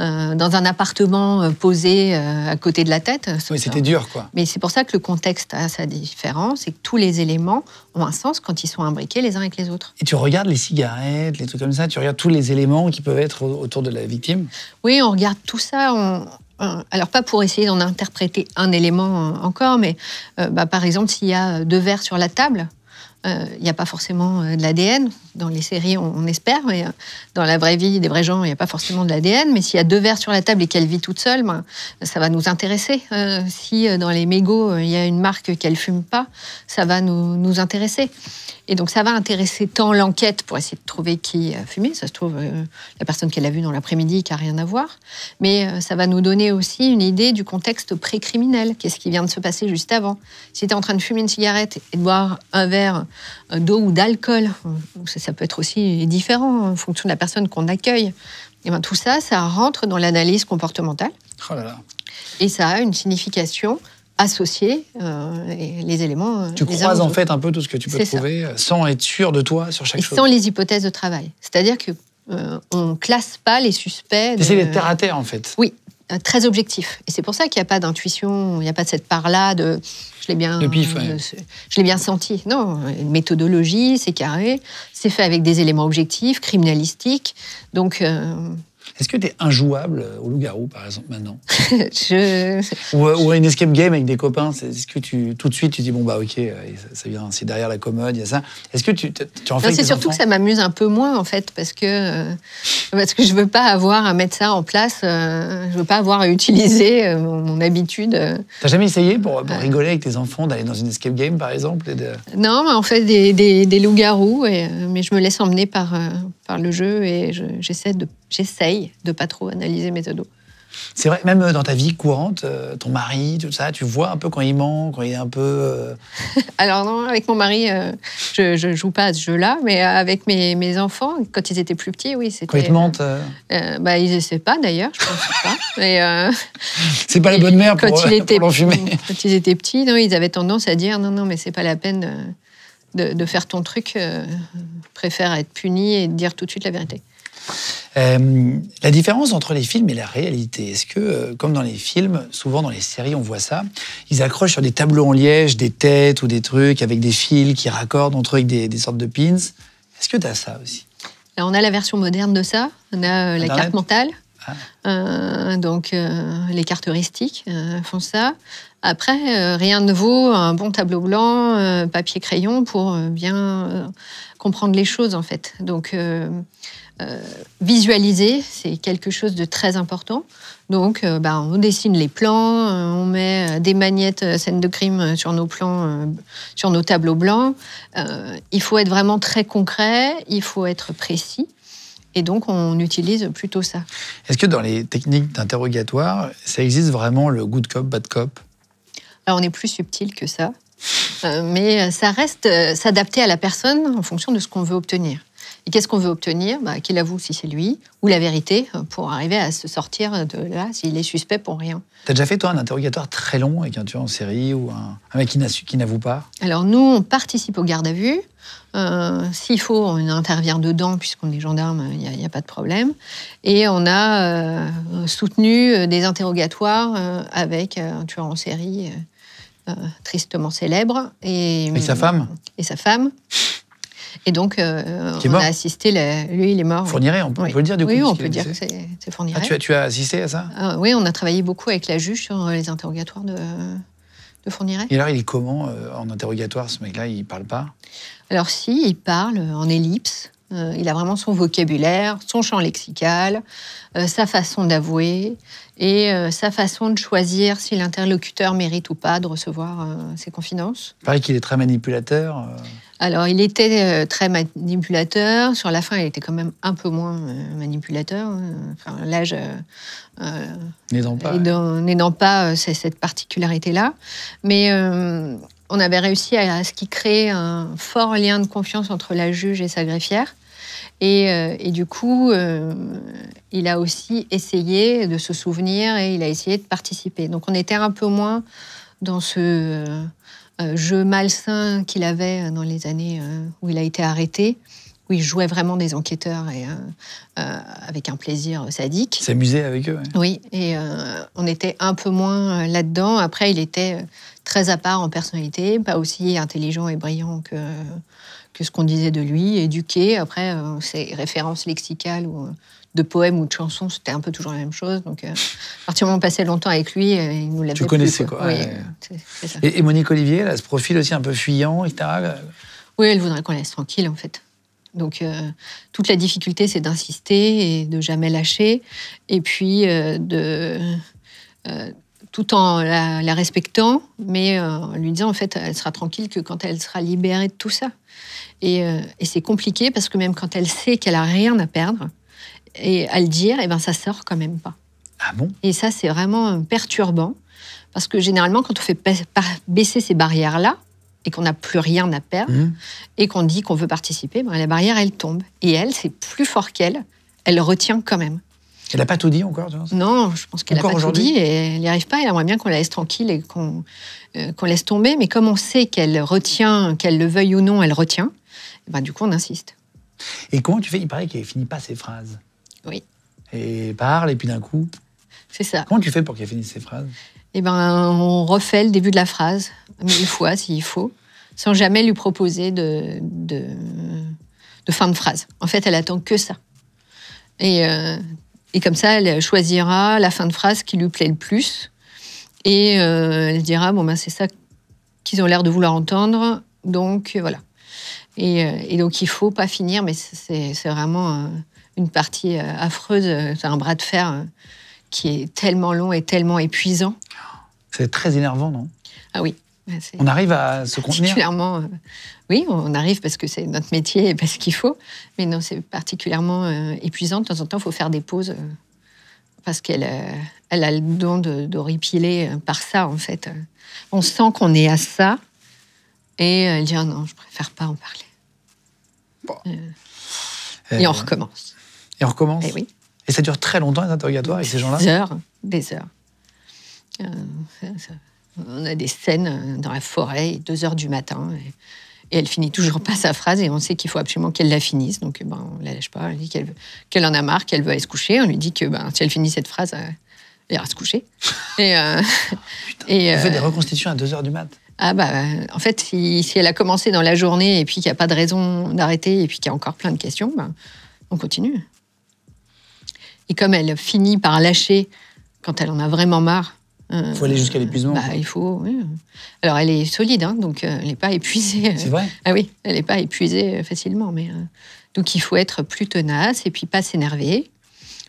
dans un appartement posé à côté de la tête. Oui, c'était dur, quoi. Mais c'est pour ça que le contexte a sa différence et que tous les éléments ont un sens quand ils sont imbriqués les uns avec les autres. Et tu regardes les cigarettes, les trucs comme ça, tu regardes tous les éléments qui peuvent être autour de la victime? Oui, on regarde tout ça, alors, pas pour essayer d'en interpréter un élément encore, mais par exemple, s'il y a deux verres sur la table, il n'y a pas forcément de l'ADN. Dans les séries, on espère, mais dans la vraie vie des vrais gens, il n'y a pas forcément de l'ADN. Mais s'il y a deux verres sur la table et qu'elle vit toute seule, ça va nous intéresser. Si dans les mégots, il y a une marque qu'elle ne fume pas, ça va nous intéresser. Et donc, ça va intéresser tant l'enquête pour essayer de trouver qui a fumé. Ça se trouve, la personne qu'elle a vue dans l'après-midi qui n'a rien à voir. Mais ça va nous donner aussi une idée du contexte pré-criminel. Qu'est-ce qui vient de se passer juste avant? Si tu es en train de fumer une cigarette et de boire un verre d'eau ou d'alcool, ça peut être aussi différent en fonction de la personne qu'on accueille. Et bien, tout ça, ça rentre dans l'analyse comportementale. Oh là là. Et ça a une signification... associer les éléments. Tu croises en fait un peu tout ce que tu peux trouver sans être sûr de toi sur chaque chose. Sans les hypothèses de travail. C'est-à-dire qu'on ne classe pas les suspects. C'est les terre à terre en fait. Oui, très objectif. Et c'est pour ça qu'il n'y a pas d'intuition, il n'y a pas de cette part-là de je l'ai bien, bien senti. Non, une méthodologie, c'est carré, c'est fait avec des éléments objectifs, criminalistiques. Donc Est-ce que tu es injouable au loup-garou, par exemple, maintenant? Ou à une escape game avec des copains? Est-ce que tout de suite, tu dis, bon, bah, ok, ça vient, c'est derrière la commode, il y a ça. Est-ce que tu en fais? C'est surtout que ça m'amuse un peu moins, en fait, parce que je ne veux pas avoir à mettre ça en place, je ne veux pas avoir à utiliser mon habitude. T'as jamais essayé pour rigoler avec tes enfants, d'aller dans une escape game, par exemple? Non, on fait des loups-garous, mais je me laisse emmener par le jeu et j'essaye de pas trop analyser mes ados. C'est vrai, même dans ta vie courante, ton mari, tout ça, tu vois un peu quand il ment, quand il est un peu... Alors non, avec mon mari, je joue pas à ce jeu-là, mais avec mes enfants, quand ils étaient plus petits, oui, c'était... Quand ils te mentent bah, ils essaient pas, d'ailleurs, je pense pas. C'est pas la bonne mère pour l'enfumer. Quand ils étaient petits, non, ils avaient tendance à dire « Non, non, mais c'est pas la peine de faire ton truc, préfère être puni et dire tout de suite la vérité. » La différence entre les films et la réalité, est-ce que, comme dans les films, souvent dans les séries, on voit ça, ils accrochent sur des tableaux en liège, des têtes ou des trucs avec des fils qui raccordent entre eux avec des sortes de pins. Est-ce que tu as ça aussi? Là, on a la version moderne de ça, on a la carte mentale, les cartes heuristiques font ça. Après, rien ne vaut un bon tableau blanc, papier-crayon pour bien comprendre les choses, en fait. Donc... visualiser, c'est quelque chose de très important. Donc, on dessine les plans, on met des magnettes scènes de crime sur nos plans, sur nos tableaux blancs. Il faut être vraiment très concret, il faut être précis. Et donc, on utilise plutôt ça. Est-ce que dans les techniques d'interrogatoire, ça existe vraiment le good cop, bad cop? Alors, on est plus subtil que ça. Mais ça reste s'adapter à la personne en fonction de ce qu'on veut obtenir. Et qu'est-ce qu'on veut obtenir? Qu'il avoue si c'est lui, ou la vérité, pour arriver à se sortir de là, s'il est suspect pour rien. T'as déjà fait, toi, un interrogatoire très long avec un tueur en série ou un mec qui n'avoue pas? Alors, nous, on participe aux gardes à vue. S'il faut, on intervient dedans, puisqu'on est gendarme, il n'y a pas de problème. Et on a soutenu des interrogatoires avec un tueur en série tristement célèbre. Et sa femme? Et sa femme. Et donc, on a assisté... Lui, il est mort. Fourniret, on peut le dire, du coup. Oui, on peut dire que c'est Fourniret. Ah, tu as assisté à ça? Oui, on a travaillé beaucoup avec la juge sur les interrogatoires de Fourniret. Et alors, il est comment en interrogatoire, ce mec-là? Il ne parle pas? Alors si, il parle en ellipse. Il a vraiment son vocabulaire, son champ lexical, sa façon d'avouer et sa façon de choisir si l'interlocuteur mérite ou pas de recevoir ses confidences. Il paraît qu'il est très manipulateur. Alors, il était très manipulateur. Sur la fin, il était quand même un peu moins manipulateur. Enfin, l'âge n'aidant pas, cette particularité-là. Mais on avait réussi à ce qu'il crée un fort lien de confiance entre la juge et sa greffière. Et du coup, il a aussi essayé de se souvenir et il a essayé de participer. Donc, on était un peu moins dans ce... jeu malsain qu'il avait dans les années où il a été arrêté, où il jouait vraiment des enquêteurs et, avec un plaisir sadique. S'amusait avec eux. Ouais. Oui, et on était un peu moins là-dedans. Après, il était très à part en personnalité, pas aussi intelligent et brillant que ce qu'on disait de lui, éduqué. Après, ses références lexicales ou de poèmes ou de chansons, c'était un peu toujours la même chose. Donc, à partir du moment où on passait longtemps avec lui, il nous l'avait plus. Tu connaissais, quoi. Oui, c'est ça. Et Monique Olivier, elle a ce profil aussi un peu fuyant, etc. Oui, elle voudrait qu'on la laisse tranquille, en fait. Donc, toute la difficulté, c'est d'insister et de jamais lâcher. Et puis, tout en la respectant, mais en lui disant, en fait, elle sera tranquille que quand elle sera libérée de tout ça. Et c'est compliqué, parce que même quand elle sait qu'elle n'a rien à perdre, et à le dire, eh ben, ça sort quand même pas. Ah bon? Et ça, c'est vraiment perturbant, parce que généralement, quand on fait baisser ces barrières-là, et qu'on n'a plus rien à perdre, et qu'on dit qu'on veut participer, ben, la barrière, elle tombe. Et elle, c'est plus fort qu'elle, elle retient quand même. Elle n'a pas tout dit encore, tu penses? Non, je pense qu'elle n'a pas tout dit, et elle n'y arrive pas, elle aimerait bien qu'on la laisse tranquille et qu'on laisse tomber, mais comme on sait qu'elle retient, qu'elle le veuille ou non, elle retient, eh ben, du coup, on insiste. Et comment tu fais? Il paraît qu'elle ne finit pas ses phrases. Oui. Et parle, et puis d'un coup... C'est ça. Comment tu fais pour qu'elle finisse ses phrases? Eh bien, on refait le début de la phrase, 1000 fois, s'il faut, sans jamais lui proposer de fin de phrase. En fait, elle attend que ça. Et Et comme ça, elle choisira la fin de phrase qui lui plaît le plus. Et elle dira, bon ben c'est ça qu'ils ont l'air de vouloir entendre, donc voilà. Et donc il ne faut pas finir, mais c'est vraiment une partie affreuse, c'est un bras de fer qui est tellement long et tellement épuisant. C'est très énervant, non? Ah oui. On arrive à se contenir? Particulièrement, oui, on arrive parce que c'est notre métier et parce qu'il faut, mais non, c'est particulièrement épuisant. De temps en temps, il faut faire des pauses parce qu'elle a le don d'horripiler par ça, en fait. On sent qu'on est à ça et elle dit « Ah non, je préfère pas en parler. » Bon. Et on recommence. Et on recommence? Et oui. Et ça dure très longtemps, les interrogatoires, avec ces gens-là? Des heures, des heures. On a des scènes dans la forêt, 2 heures du matin, et elle finit toujours pas sa phrase, et on sait qu'il faut absolument qu'elle la finisse, donc ben, on la lâche pas, elle dit qu'elle en a marre, qu'elle veut aller se coucher, on lui dit que ben, si elle finit cette phrase, elle ira se coucher. Et, putain, et, on fait des reconstitutions à 2 heures du mat'? Ah bah, en fait, si elle a commencé dans la journée, et puis qu'il n'y a pas de raison d'arrêter, et puis qu'il y a encore plein de questions, ben, on continue. Et comme elle finit par lâcher quand elle en a vraiment marre. Il faut aller jusqu'à l'épuisement. Bah, il faut, oui. Alors, elle est solide, hein, donc elle n'est pas épuisée. C'est vrai? Ah oui, elle n'est pas épuisée facilement. Mais, donc, il faut être plus tenace et puis pas s'énerver.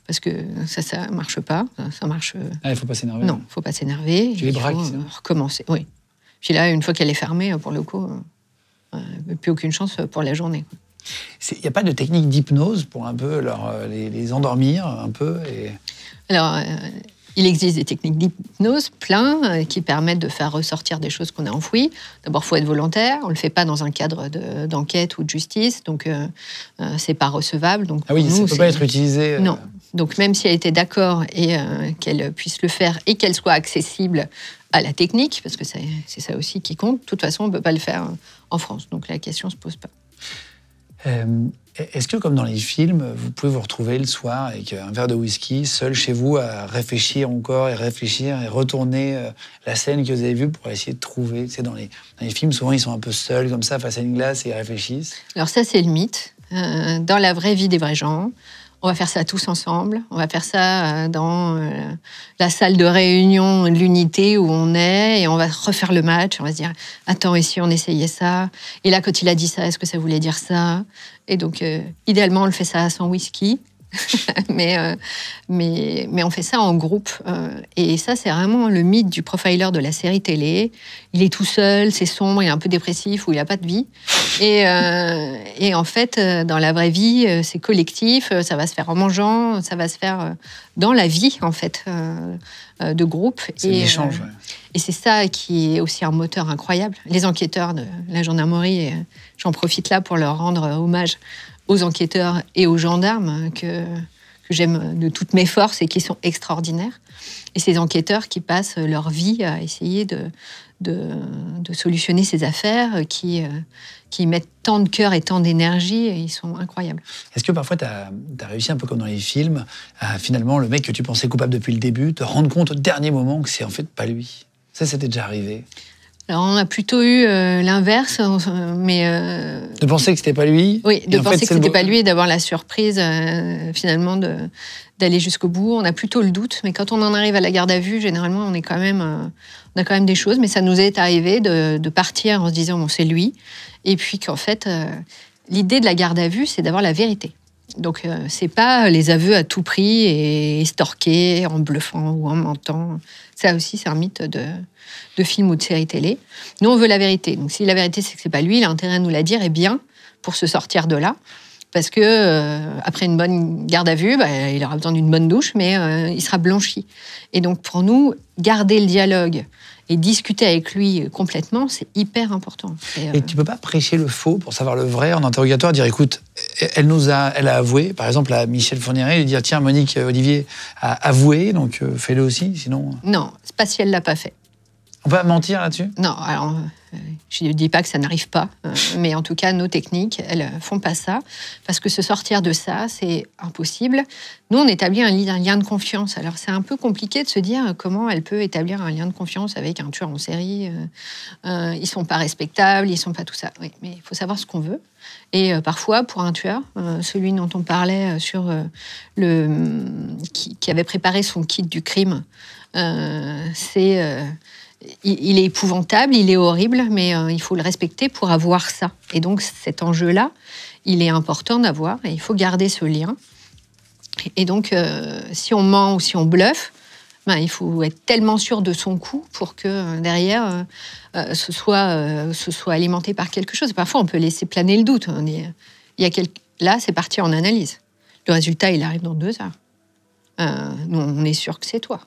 Parce que ça ne marche pas. Ça marche. Ah, il ne faut pas s'énerver? Non, il ne faut pas s'énerver. Tu les braques? Il faut recommencer, oui. Puis là, une fois qu'elle est fermée, pour le coup, plus aucune chance pour la journée. Il n'y a pas de technique d'hypnose pour un peu les endormir un peu et... Alors, il existe des techniques d'hypnose, plein, qui permettent de faire ressortir des choses qu'on a enfouies. D'abord, il faut être volontaire. On ne le fait pas dans un cadre d'enquête ou de justice, donc ce n'est pas recevable. Donc, ah oui, ça ne peut pas être utilisé. Non. Donc, même si elle était d'accord et qu'elle puisse le faire et qu'elle soit accessible à la technique, parce que c'est ça aussi qui compte, de toute façon, on ne peut pas le faire en France. Donc, la question ne se pose pas. Est-ce que, comme dans les films, vous pouvez vous retrouver le soir avec un verre de whisky, seul chez vous, à réfléchir encore et réfléchir et retourner la scène que vous avez vue pour essayer de trouver? Tu sais, dans les films, souvent, ils sont un peu seuls, comme ça, face à une glace, et ils réfléchissent. Alors ça, c'est le mythe. Dans la vraie vie des vrais gens, on va faire ça tous ensemble. On va faire ça dans la salle de réunion, l'unité où on est, et on va refaire le match. On va se dire, attends, et si on essayait ça? Et là, quand il a dit ça, est-ce que ça voulait dire ça? Et donc, idéalement, on le fait ça sans whisky. mais on fait ça en groupe. Et ça, c'est vraiment le mythe du profiler de la série télé. Il est tout seul, c'est sombre, il est un peu dépressif, ou il n'a pas de vie. Et en fait, dans la vraie vie, c'est collectif, ça va se faire en mangeant, ça va se faire dans la vie, en fait, de groupe. C'est l'échange, ouais. Et c'est ça qui est aussi un moteur incroyable. Les enquêteurs de la gendarmerie, j'en profite là pour leur rendre hommage, aux enquêteurs et aux gendarmes que j'aime de toutes mes forces et qui sont extraordinaires. Et ces enquêteurs qui passent leur vie à essayer de solutionner ces affaires, qui mettent tant de cœur et tant d'énergie, et ils sont incroyables. Est-ce que parfois, tu as réussi, un peu comme dans les films, à finalement, le mec que tu pensais coupable depuis le début, te rendre compte au dernier moment que c'est en fait pas lui? Ça, c'était déjà arrivé? Alors, on a plutôt eu l'inverse, mais... de penser que c'était pas lui? Oui, de penser que c'était pas lui et d'avoir la surprise, finalement, d'aller jusqu'au bout. On a plutôt le doute, mais quand on en arrive à la garde à vue, généralement, on a quand même des choses, mais ça nous est arrivé de partir en se disant, bon, c'est lui. Et puis qu'en fait, l'idée de la garde à vue, c'est d'avoir la vérité. Donc, c'est pas les aveux à tout prix et estorqués en bluffant ou en mentant. Ça aussi, c'est un mythe de film ou de série télé. Nous, on veut la vérité. Donc, si la vérité, c'est que c'est pas lui, il a intérêt à nous la dire, et bien, pour se sortir de là. Parce que, après une bonne garde à vue, bah, il aura besoin d'une bonne douche, mais il sera blanchi. Et donc, pour nous, garder le dialogue et discuter avec lui complètement, c'est hyper important. Et tu peux pas prêcher le faux pour savoir le vrai en interrogatoire, dire, écoute, elle a avoué, par exemple, à Michel Fourniret, lui dire, tiens, Monique Olivier a avoué, donc fais-le aussi, sinon... Non, c'est pas si elle l'a pas fait. On peut mentir là-dessus? Non, alors... Je ne dis pas que ça n'arrive pas, mais en tout cas, nos techniques, elles ne font pas ça, parce que se sortir de ça, c'est impossible. Nous, on établit un lien de confiance. Alors, c'est un peu compliqué de se dire comment elle peut établir un lien de confiance avec un tueur en série. Ils ne sont pas respectables, ils ne sont pas tout ça. Oui, mais il faut savoir ce qu'on veut. Et parfois, pour un tueur, celui dont on parlait, sur qui avait préparé son kit du crime, c'est... il est épouvantable, il est horrible, mais il faut le respecter pour avoir ça. Et donc, cet enjeu-là, il est important d'avoir, et il faut garder ce lien. Et donc, si on ment ou si on bluffe, ben, il faut être tellement sûr de son coup pour que derrière, ce soit alimenté par quelque chose. Parfois, on peut laisser planer le doute. On est, là, c'est parti en analyse. Le résultat, il arrive dans 2 heures. Nous, on est sûr que c'est toi.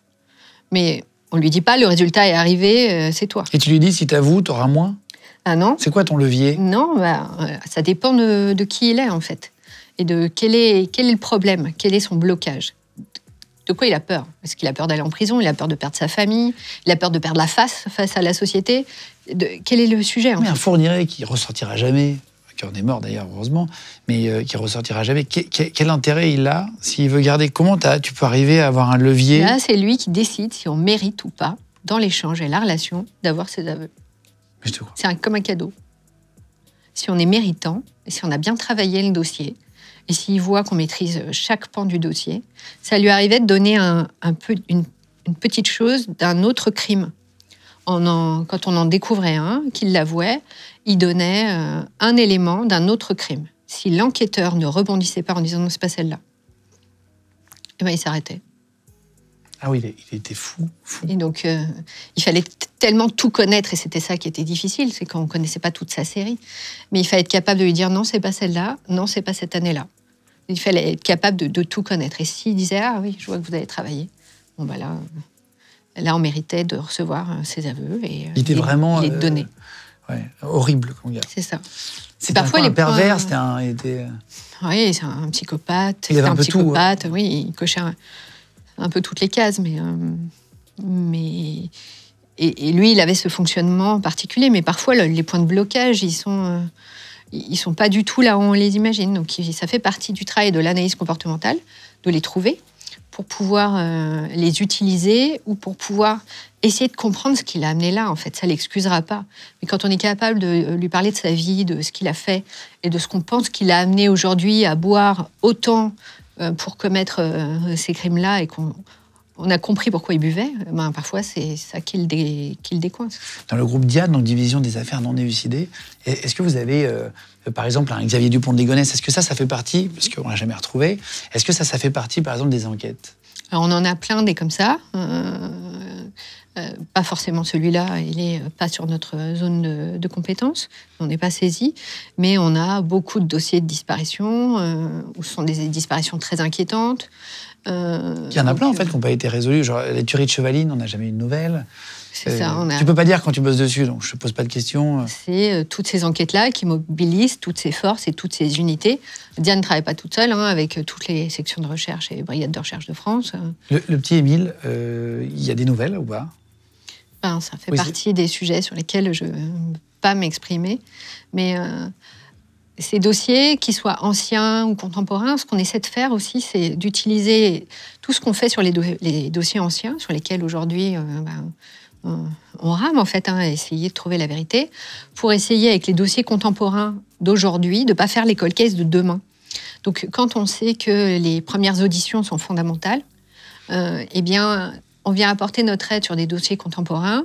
Mais... on ne lui dit pas, le résultat est arrivé, c'est toi. Et tu lui dis, si t'avoues, t'auras moins? Ah non. C'est quoi ton levier? Non, bah, ça dépend de qui il est, en fait. Et de quel est le problème? Quel est son blocage? De quoi il a peur? Est-ce qu'il a peur d'aller en prison? Il a peur de perdre sa famille? Il a peur de perdre la face à la société? Quel est le sujet, en fait? Un Fourniret qui ressortira jamais, qui en est mort d'ailleurs, heureusement, mais qui ressortira jamais. Quel intérêt il a s'il veut garder? Comment tu peux arriver à avoir un levier? Là, c'est lui qui décide si on mérite ou pas, dans l'échange et la relation, d'avoir ses aveux. C'est comme un cadeau. Si on est méritant, et si on a bien travaillé le dossier, et s'il voit qu'on maîtrise chaque pan du dossier, ça lui arrivait de donner une petite chose d'un autre crime. Quand on en découvrait un, qu'il l'avouait, il donnait un élément d'un autre crime. Si l'enquêteur ne rebondissait pas en disant « non, c'est pas celle-là », eh ben, il s'arrêtait. Ah oui, il était fou. Et donc, il fallait tellement tout connaître, et c'était ça qui était difficile, c'est qu'on ne connaissait pas toute sa série. Mais il fallait être capable de lui dire « non, c'est pas celle-là, non, c'est pas cette année-là ». Il fallait être capable de tout connaître. Et s'il disait « ah oui, je vois que vous avez travaillé », bon ben là... là, on méritait de recevoir ses aveux et il est vraiment donné. Ouais, horrible comme gars. C'est ça. C'est parfois les pervers. Oui, c'est un psychopathe. Il avait un peu psychopathe. Tout, ouais. Oui, il cochait un peu toutes les cases, mais et lui, il avait ce fonctionnement particulier. Mais parfois, les points de blocage, ils sont pas du tout là où on les imagine. Donc, ça fait partie du travail de l'analyse comportementale, de les trouver, pour pouvoir les utiliser ou pour pouvoir essayer de comprendre ce qui l'a amené là, en fait. Ça ne l'excusera pas. Mais quand on est capable de lui parler de sa vie, de ce qu'il a fait et de ce qu'on pense qu'il a amené aujourd'hui à boire autant pour commettre ces crimes-là et qu'on a compris pourquoi il buvait, ben, parfois c'est ça qui le décoince. Dans le groupe Diane, donc division des affaires non élucidées, est-ce que vous avez, par exemple, un Xavier Dupont de Ligonnès, est-ce que ça fait partie, parce qu'on ne l'a jamais retrouvé, est-ce que ça fait partie, par exemple, des enquêtes? Alors, on en a plein des comme ça. Pas forcément celui-là, il n'est pas sur notre zone de compétence, on n'est pas saisi, mais on a beaucoup de dossiers de disparition, où ce sont des disparitions très inquiétantes. Il y en a plein, en fait, qui n'ont pas été résolus. Genre, les tueries de Chevaline, on n'a jamais eu de nouvelles. C'est ça, tu peux pas dire quand tu bosses dessus, donc je te pose pas de questions. C'est toutes ces enquêtes-là qui mobilisent toutes ces forces et toutes ces unités. Diane ne travaille pas toute seule, hein, avec toutes les sections de recherche et les brigades de recherche de France. Le petit Émile, il y a des nouvelles ou pas? Ben, ça fait partie des sujets sur lesquels je ne peux pas m'exprimer, mais... ces dossiers, qu'ils soient anciens ou contemporains, ce qu'on essaie de faire aussi, c'est d'utiliser tout ce qu'on fait sur les dossiers anciens, sur lesquels aujourd'hui on rame, en fait, à essayer de trouver la vérité, pour essayer, avec les dossiers contemporains d'aujourd'hui, de ne pas faire les cold cases de demain. Donc, quand on sait que les premières auditions sont fondamentales, eh bien, on vient apporter notre aide sur des dossiers contemporains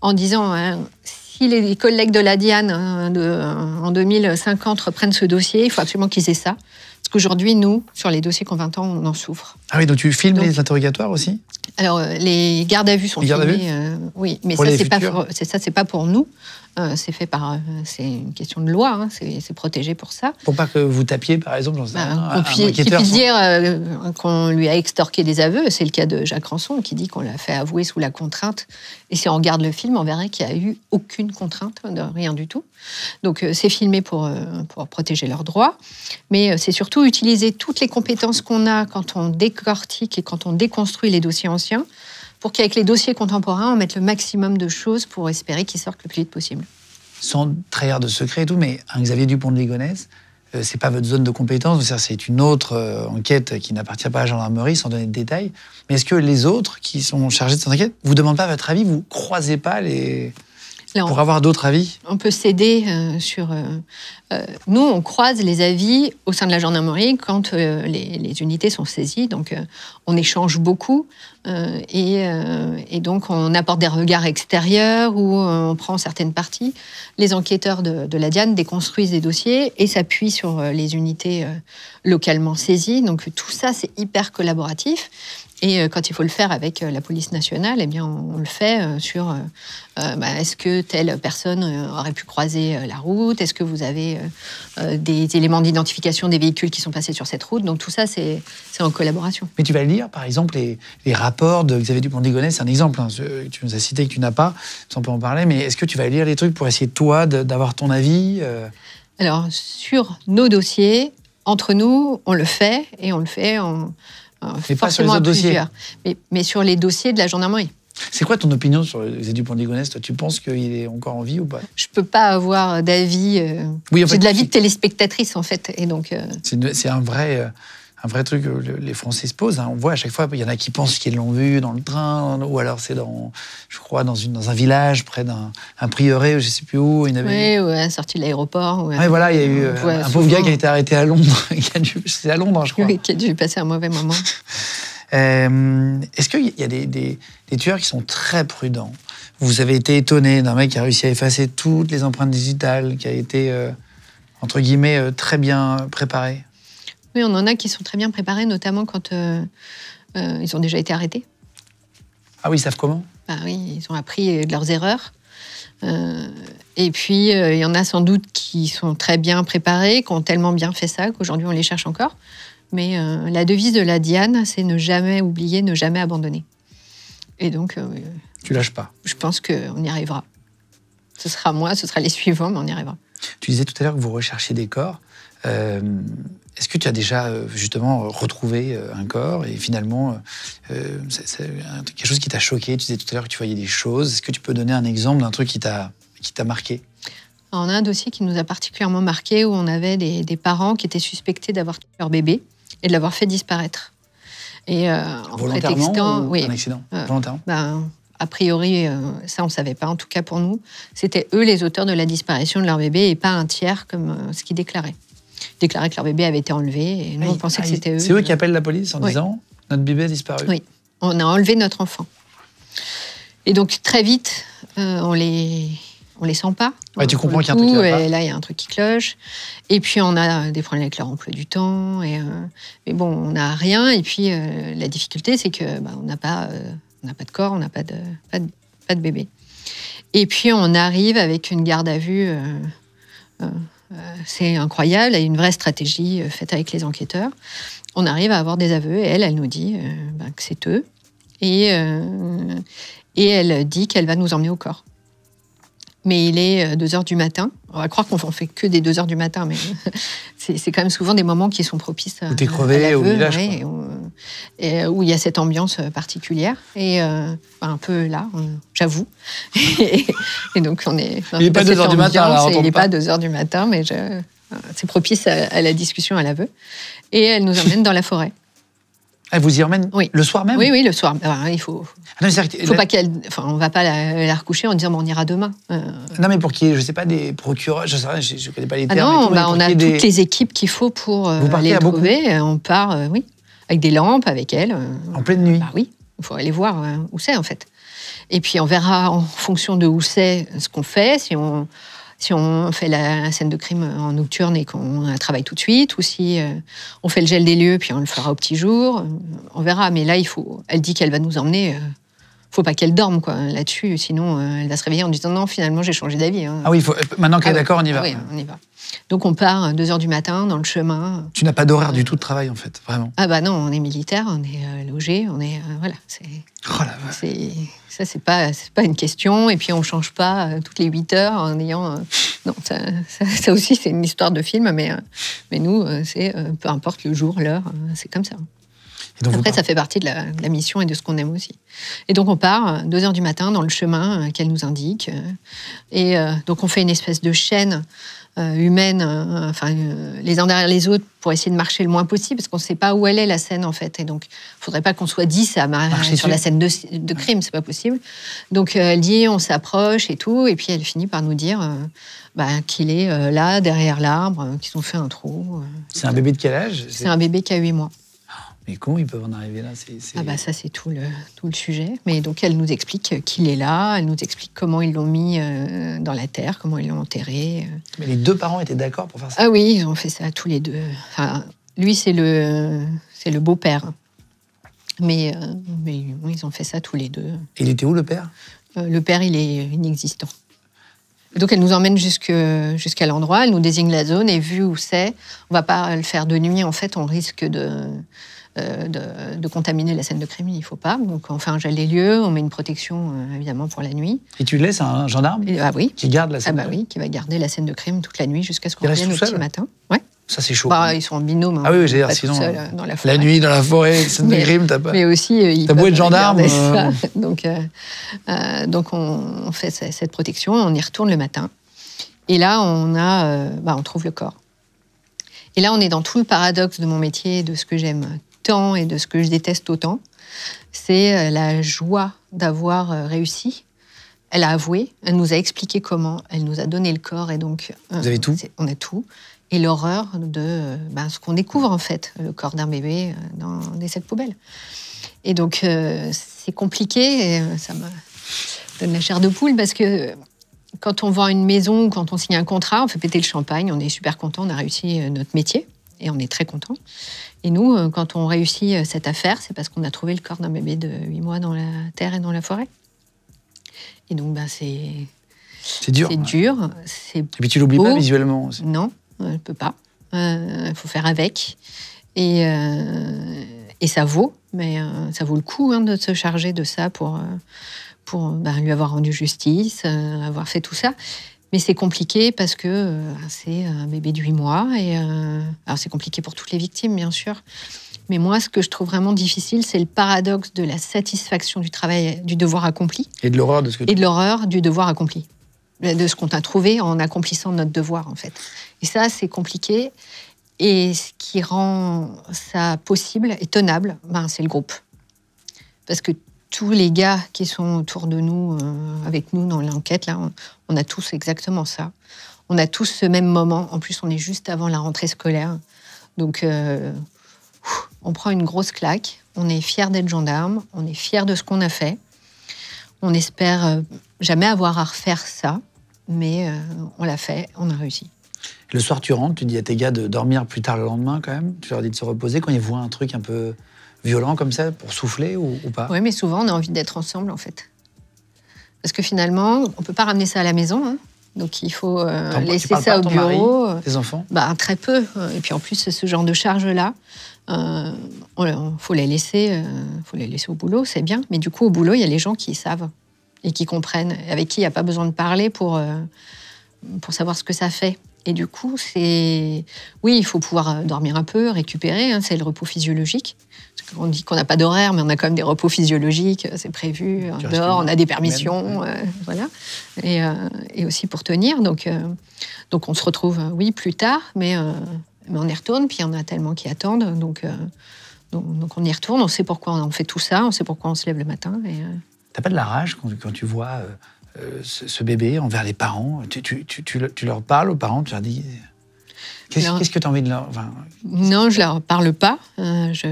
en disant... si les collègues de la Diane en 2050 reprennent ce dossier, il faut absolument qu'ils aient ça. Parce qu'aujourd'hui, nous, sur les dossiers qu'on 20 ans, on en souffre. Ah oui, donc tu filmes les interrogatoires aussi? Alors, les gardes à vue sont filmés. Oui, mais pour ça, c'est pas pour nous. C'est fait par... c'est une question de loi, hein, c'est protégé pour ça. Pour pas que vous tapiez, par exemple, dans puisse dire qu'on lui a extorqué des aveux. C'est le cas de Jacques Rançon, qui dit qu'on l'a fait avouer sous la contrainte. Et si on regarde le film, on verrait qu'il n'y a eu aucune contrainte, rien du tout. Donc, c'est filmé pour protéger leurs droits. Mais c'est surtout utiliser toutes les compétences qu'on a quand on décortique et quand on déconstruit les dossiers anciens, pour qu'avec les dossiers contemporains, on mette le maximum de choses pour espérer qu'ils sortent le plus vite possible. sans trahir de secret et tout, mais un Xavier Dupont de Ligonnès, c'est pas votre zone de compétence, c'est une autre enquête qui n'appartient pas à la gendarmerie, sans donner de détails. Mais est-ce que les autres qui sont chargés de cette enquête vous demandent pas votre avis, vous croisez pas les... Là, pour avoir d'autres avis? On peut s'aider sur... nous, on croise les avis au sein de la gendarmerie quand les unités sont saisies. Donc, on échange beaucoup et donc on apporte des regards extérieurs ou on prend certaines parties. Les enquêteurs de la Diane déconstruisent des dossiers et s'appuient sur les unités localement saisies. Donc, tout ça, c'est hyper collaboratif. Et quand il faut le faire avec la police nationale, eh bien, on le fait sur bah, est-ce que telle personne aurait pu croiser la route? Est-ce que vous avez des éléments d'identification des véhicules qui sont passés sur cette route? Donc tout ça, c'est en collaboration. Mais tu vas lire, par exemple, les rapports de Xavier Dupont de Ligonnès, c'est un exemple, hein, tu nous as cité que tu n'as pas, on peut en parler, mais est-ce que tu vas lire les trucs pour essayer, toi, d'avoir ton avis? Alors, sur nos dossiers, entre nous, on le fait, et on le fait en... Mais pas sur les autres dossiers. Mais sur les dossiers de la gendarmerie. C'est quoi ton opinion sur Xavier Dupont de Ligonnès? Toi, tu penses qu'il est encore en vie ou pas? Je peux pas avoir d'avis. Oui, en fait, j'ai de l'avis de téléspectatrice, en fait. Et donc. C'est un vrai truc que les Français se posent. Hein. On voit à chaque fois, il y en a qui pensent qu'ils l'ont vu dans le train, ou alors c'est dans, je crois, dans un village près d'un prieuré, je sais plus où. Une... Oui, ou à la sortie de l'aéroport. Oui, voilà, il y a eu un pauvre gars qui a été arrêté à Londres. C'est à Londres, je crois. Oui, qui a dû passer un mauvais moment. Est-ce qu'il y a des tueurs qui sont très prudents? Vous avez été étonné d'un mec qui a réussi à effacer toutes les empreintes digitales, qui a été, entre guillemets, très bien préparé? Oui, on en a qui sont très bien préparés, notamment quand ils ont déjà été arrêtés. Ah oui, ils savent comment? Bah oui, ils ont appris de leurs erreurs. Et puis, il y en a sans doute qui sont très bien préparés, qui ont tellement bien fait ça qu'aujourd'hui, on les cherche encore. Mais la devise de la Diane, c'est ne jamais oublier, ne jamais abandonner. Et donc... tu lâches pas? Je pense qu'on y arrivera. Ce sera moi, ce sera les suivants, mais on y arrivera. Tu disais tout à l'heure que vous recherchiez des corps. Est-ce que tu as déjà, justement, retrouvé un corps et finalement, c'est quelque chose qui t'a choqué? Tu disais tout à l'heure que tu voyais des choses. Est-ce que tu peux donner un exemple d'un truc qui t'a marqué? On a un dossier qui nous a particulièrement marqué où on avait des parents qui étaient suspectés d'avoir tué leur bébé et de l'avoir fait disparaître. Et, volontairement ou oui, un accident? Volontairement. Ben, a priori, ça, on ne savait pas, en tout cas pour nous. C'était eux les auteurs de la disparition de leur bébé et pas un tiers comme ce qu'ils déclaraient. Ils déclaraient que leur bébé avait été enlevé et nous, on pensait que c'était eux. C'est eux qui appellent la police en disant « notre bébé a disparu ». Oui, on a enlevé notre enfant. Et donc, très vite, on les sent pas. Ouais, tu comprends qu'il y a un truc qui va pas. Là, il y a un truc qui cloche. Et puis, on a des problèmes avec leur emploi du temps. Et, mais bon, on n'a rien. Et puis, la difficulté, c'est qu'on n'a pas... on n'a pas de corps, on n'a pas de bébé. Et puis, on arrive avec une garde à vue. C'est incroyable, et une vraie stratégie faite avec les enquêteurs. On arrive à avoir des aveux, et elle nous dit que c'est eux. Et elle dit qu'elle va nous emmener au corps. Mais il est 2 h du matin. On va croire qu'on ne fait que des 2 h du matin, mais c'est quand même souvent des moments qui sont propices à t'es crevé, au village. Ouais, où il y a cette ambiance particulière. Et un peu là, j'avoue. Et donc, on est... Il n'est pas 2 h du matin, là, il n'est pas 2 h du matin, mais c'est propice à la discussion, à l'aveu. Et elle nous emmène dans la forêt. Elle vous y emmène le soir même? Oui, oui, le soir. Alors, il faut. Ah non, faut pas qu'elle. Enfin, on va pas la recoucher en disant on ira demain. Non, mais pour qu'il y ait, je sais pas, des procureurs, je sais pas, je connais pas les termes. Ah non, tout, on a toutes les équipes qu'il faut pour les trouver. On part, oui, avec des lampes, avec elle. En pleine nuit. Bah oui, il faut aller voir où c'est en fait. Et puis on verra en fonction de où c'est ce qu'on fait, si on fait la scène de crime en nocturne et qu'on travaille tout de suite, ou si on fait le gel des lieux, puis on le fera au petit jour, on verra. Mais là, il faut. Elle dit qu'elle va nous emmener. Il ne faut pas qu'elle dorme là-dessus, sinon elle va se réveiller en disant non, finalement, j'ai changé d'avis. Hein. Ah oui, maintenant qu'elle est d'accord, on y va. Oui, on y va. Donc on part 2 h du matin dans le chemin. Tu n'as pas d'horaire du tout de travail, en fait, vraiment? Ah bah non, on est militaire, on est logé, on est... voilà, c'est... Oh là là. Ça, c'est pas une question, et puis on ne change pas toutes les 8 h en ayant... non, ça aussi, c'est une histoire de film, mais nous, c'est peu importe le jour, l'heure, c'est comme ça. Et donc après, ça fait partie de la mission et de ce qu'on aime aussi. Et donc, on part 2 heures du matin dans le chemin qu'elle nous indique. Et donc, on fait une espèce de chaîne humaine, enfin, les uns derrière les autres, pour essayer de marcher le moins possible, parce qu'on ne sait pas où elle est, la scène, en fait. Et donc, il ne faudrait pas qu'on soit 10 à marcher sur la scène de crime, ce n'est pas possible. Donc, elle dit, on s'approche et tout, et puis elle finit par nous dire qu'il est là, derrière l'arbre, qu'ils ont fait un trou. C'est un bébé de quel âge? C'est un bébé qui a 8 mois. Mais comment ils peuvent en arriver là? Ah bah ça, c'est tout le sujet. Mais donc, elle nous explique qu'il est là, elle nous explique comment ils l'ont mis dans la terre, comment ils l'ont enterré. Mais les 2 parents étaient d'accord pour faire ça? Ah oui, ils ont fait ça tous les 2. Enfin, lui, c'est le beau-père. Mais ils ont fait ça tous les 2. Et il était où, le père? Le père, il est inexistant. Donc, elle nous emmène jusqu'à l'endroit, elle nous désigne la zone, et vu où c'est, on ne va pas le faire de nuit, en fait, on risque de contaminer la scène de crime, il ne faut pas. Donc, on fait un gel des lieux, on met une protection, évidemment, pour la nuit. Et tu laisses un gendarme qui garde la scène de crime? Oui, qui va garder la scène de crime toute la nuit jusqu'à ce qu'on revienne au petit matin. Ouais. Ça, c'est chaud. Ils sont en binôme. Ah oui, j'ai sinon, dans la forêt. La nuit, dans la forêt, scène de crime, t'as pas... Mais aussi, t'as beau être gendarme. Donc, on fait cette protection, on y retourne le matin. Et là, on trouve le corps. Et là, on est dans tout le paradoxe de mon métier, de ce que j'aime tant et de ce que je déteste autant. C'est la joie d'avoir réussi. Elle a avoué, elle nous a expliqué comment, elle nous a donné le corps. Et donc, vous avez tout? On a tout. Et l'horreur de ce qu'on découvre, en fait, le corps d'un bébé dans des sacs poubelles. Et donc, c'est compliqué, et ça me donne la chair de poule, parce que... Quand on vend une maison, quand on signe un contrat, on fait péter le champagne, on est super content, on a réussi notre métier et on est très content. Et nous, quand on réussit cette affaire, c'est parce qu'on a trouvé le corps d'un bébé de 8 mois dans la terre et dans la forêt. Et donc, c'est... C'est dur. C'est dur. Et puis tu l'oublies pas visuellement aussi. Non, on ne peut pas. Il faut faire avec. Et ça vaut, mais ça vaut le coup de se charger de ça pour lui avoir rendu justice, avoir fait tout ça. Mais c'est compliqué parce que c'est un bébé de 8 mois. Et, alors c'est compliqué pour toutes les victimes, bien sûr. Mais moi, ce que je trouve vraiment difficile, c'est le paradoxe de la satisfaction du travail, du devoir accompli. Et de l'horreur de ce que tu... Et de l'horreur du devoir accompli. De ce qu'on a trouvé en accomplissant notre devoir, en fait. Et ça, c'est compliqué. Et ce qui rend ça possible et tenable, c'est le groupe. Parce que tous les gars qui sont autour de nous, avec nous dans l'enquête, là, on a tous exactement ça. On a tous ce même moment. En plus, on est juste avant la rentrée scolaire. Donc, on prend une grosse claque. On est fiers d'être gendarme. On est fiers de ce qu'on a fait. On espère jamais avoir à refaire ça. Mais on l'a fait, on a réussi. Le soir, tu rentres, tu dis à tes gars de dormir plus tard le lendemain quand même. Tu leur dis de se reposer quand ils voient un truc un peu... violent comme ça, pour souffler ou pas? Oui, mais souvent, on a envie d'être ensemble, en fait. Parce que finalement, on ne peut pas ramener ça à la maison. Donc, il faut laisser ça au bureau. Les enfants? Très peu. Et puis, en plus, ce genre de charges-là, faut les laisser au boulot, c'est bien. Mais du coup, au boulot, il y a les gens qui savent et qui comprennent, avec qui il n'y a pas besoin de parler pour savoir ce que ça fait. Et du coup, c'est... Oui, il faut pouvoir dormir un peu, récupérer, c'est le repos physiologique. On dit qu'on n'a pas d'horaire, mais on a quand même des repos physiologiques, c'est prévu, on dort, on a des permissions, voilà. Et aussi pour tenir, donc on se retrouve, plus tard, mais on y retourne, puis il y en a tellement qui attendent, donc on y retourne, on sait pourquoi on fait tout ça, on sait pourquoi on se lève le matin. T'as pas de la rage quand tu vois ce bébé envers les parents? Tu leur parles aux parents, tu leur dis... Qu'est-ce que tu as envie de leur... Non, je ne leur parle pas. Tu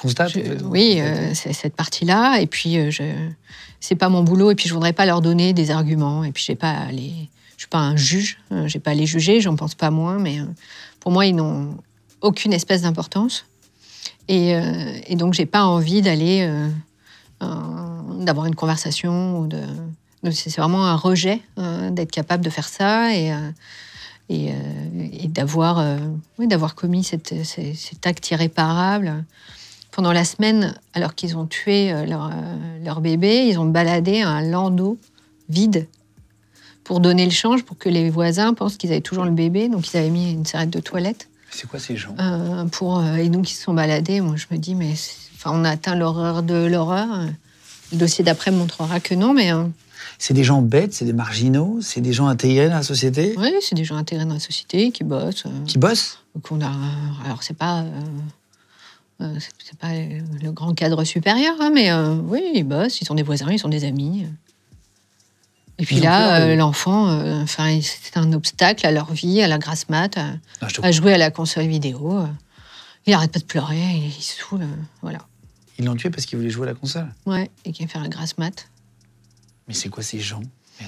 constates? Oui, c'est cette partie-là. Et puis, ce n'est pas mon boulot. Et puis, je ne voudrais pas leur donner des arguments. Et puis, je ne suis pas un juge. Je n'ai pas à les juger, j'en pense pas moins. Mais pour moi, ils n'ont aucune espèce d'importance. Et donc, je n'ai pas envie d'avoir une conversation. C'est vraiment un rejet d'être capable de faire ça. Et d'avoir commis cet acte irréparable. Pendant la semaine, alors qu'ils ont tué leur bébé, ils ont baladé un landau vide pour donner le change, pour que les voisins pensent qu'ils avaient toujours le bébé. Donc, ils avaient mis une serviette de toilette. C'est quoi ces gens Et donc, ils se sont baladés. Moi, je me dis, mais on a atteint l'horreur de l'horreur. Le dossier d'après montrera que non, mais... C'est des gens bêtes, c'est des marginaux, c'est des gens intégrés dans la société. Oui, c'est des gens intégrés dans la société qui bossent. Qui bossent. Qu'on a... Alors, c'est pas... c'est pas le grand cadre supérieur, hein, mais oui, ils bossent, ils sont des voisins, ils sont des amis. Et puis là, l'enfant, c'était un obstacle à leur vie, à la grasse mat, à jouer à la console vidéo. Il n'arrête pas de pleurer, il saoule, voilà. Ils l'ont tué parce qu'il voulait jouer à la console. Ouais, et qu'il allait faire la grasse mat. Mais c'est quoi ces gens? C'est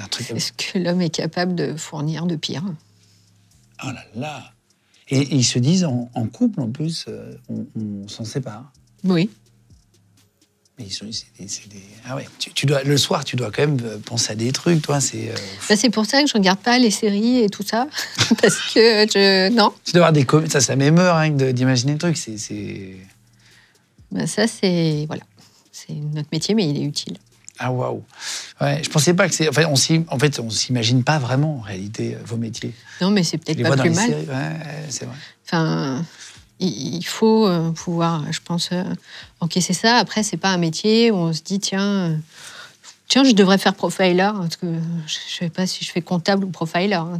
un truc... C'est ce que l'homme est capable de fournir de pire. Oh là là. Et ils se disent, en couple, en plus, on s'en sépare. Oui. Mais ah ouais, le soir, tu dois quand même penser à des trucs, toi. C'est pour ça que je ne regarde pas les séries et tout ça. Parce que non. Tu dois avoir des comédies. Ça m'émeut hein, d'imaginer le truc. Ça, c'est... Voilà. C'est notre métier, mais il est utile. Ah, waouh. Ouais, je pensais pas que c'est... Enfin, en fait, on s'imagine pas vraiment, en réalité, vos métiers. Non, mais c'est peut-être pas plus mal. Ouais, c'est vrai. Enfin, il faut pouvoir, je pense, encaisser ça. Après, c'est pas un métier où on se dit, tiens, je devrais faire profiler, parce que je sais pas si je fais comptable ou profiler. Hein.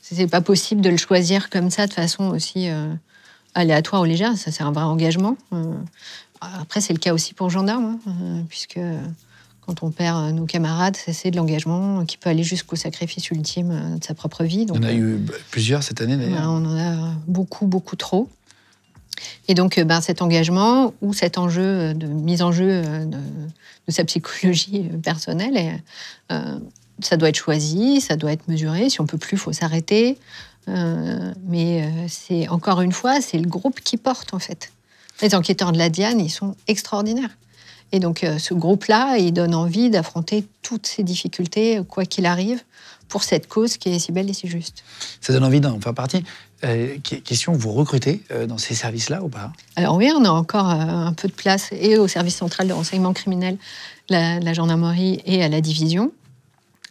C'est pas possible de le choisir comme ça, de façon aussi aléatoire ou légère. Ça, c'est un vrai engagement. Après, c'est le cas aussi pour gendarme, hein, puisque... Quand on perd nos camarades, c'est de l'engagement qui peut aller jusqu'au sacrifice ultime de sa propre vie. Donc, on a eu plusieurs cette année, d'ailleurs. On en a beaucoup, beaucoup trop. Et donc, cet engagement ou cet enjeu de mise en jeu de sa psychologie personnelle, ça doit être choisi, ça doit être mesuré. Si on ne peut plus, il faut s'arrêter. Mais c'est encore une fois, c'est le groupe qui porte, en fait. Les enquêteurs de la Diane, ils sont extraordinaires. Et donc, ce groupe-là, il donne envie d'affronter toutes ces difficultés, quoi qu'il arrive, pour cette cause qui est si belle et si juste. Ça donne envie d'en faire partie. Question, vous recrutez dans ces services-là ou pas? Alors oui, on a encore un peu de place, et au service central de renseignement criminel, la gendarmerie et à la division,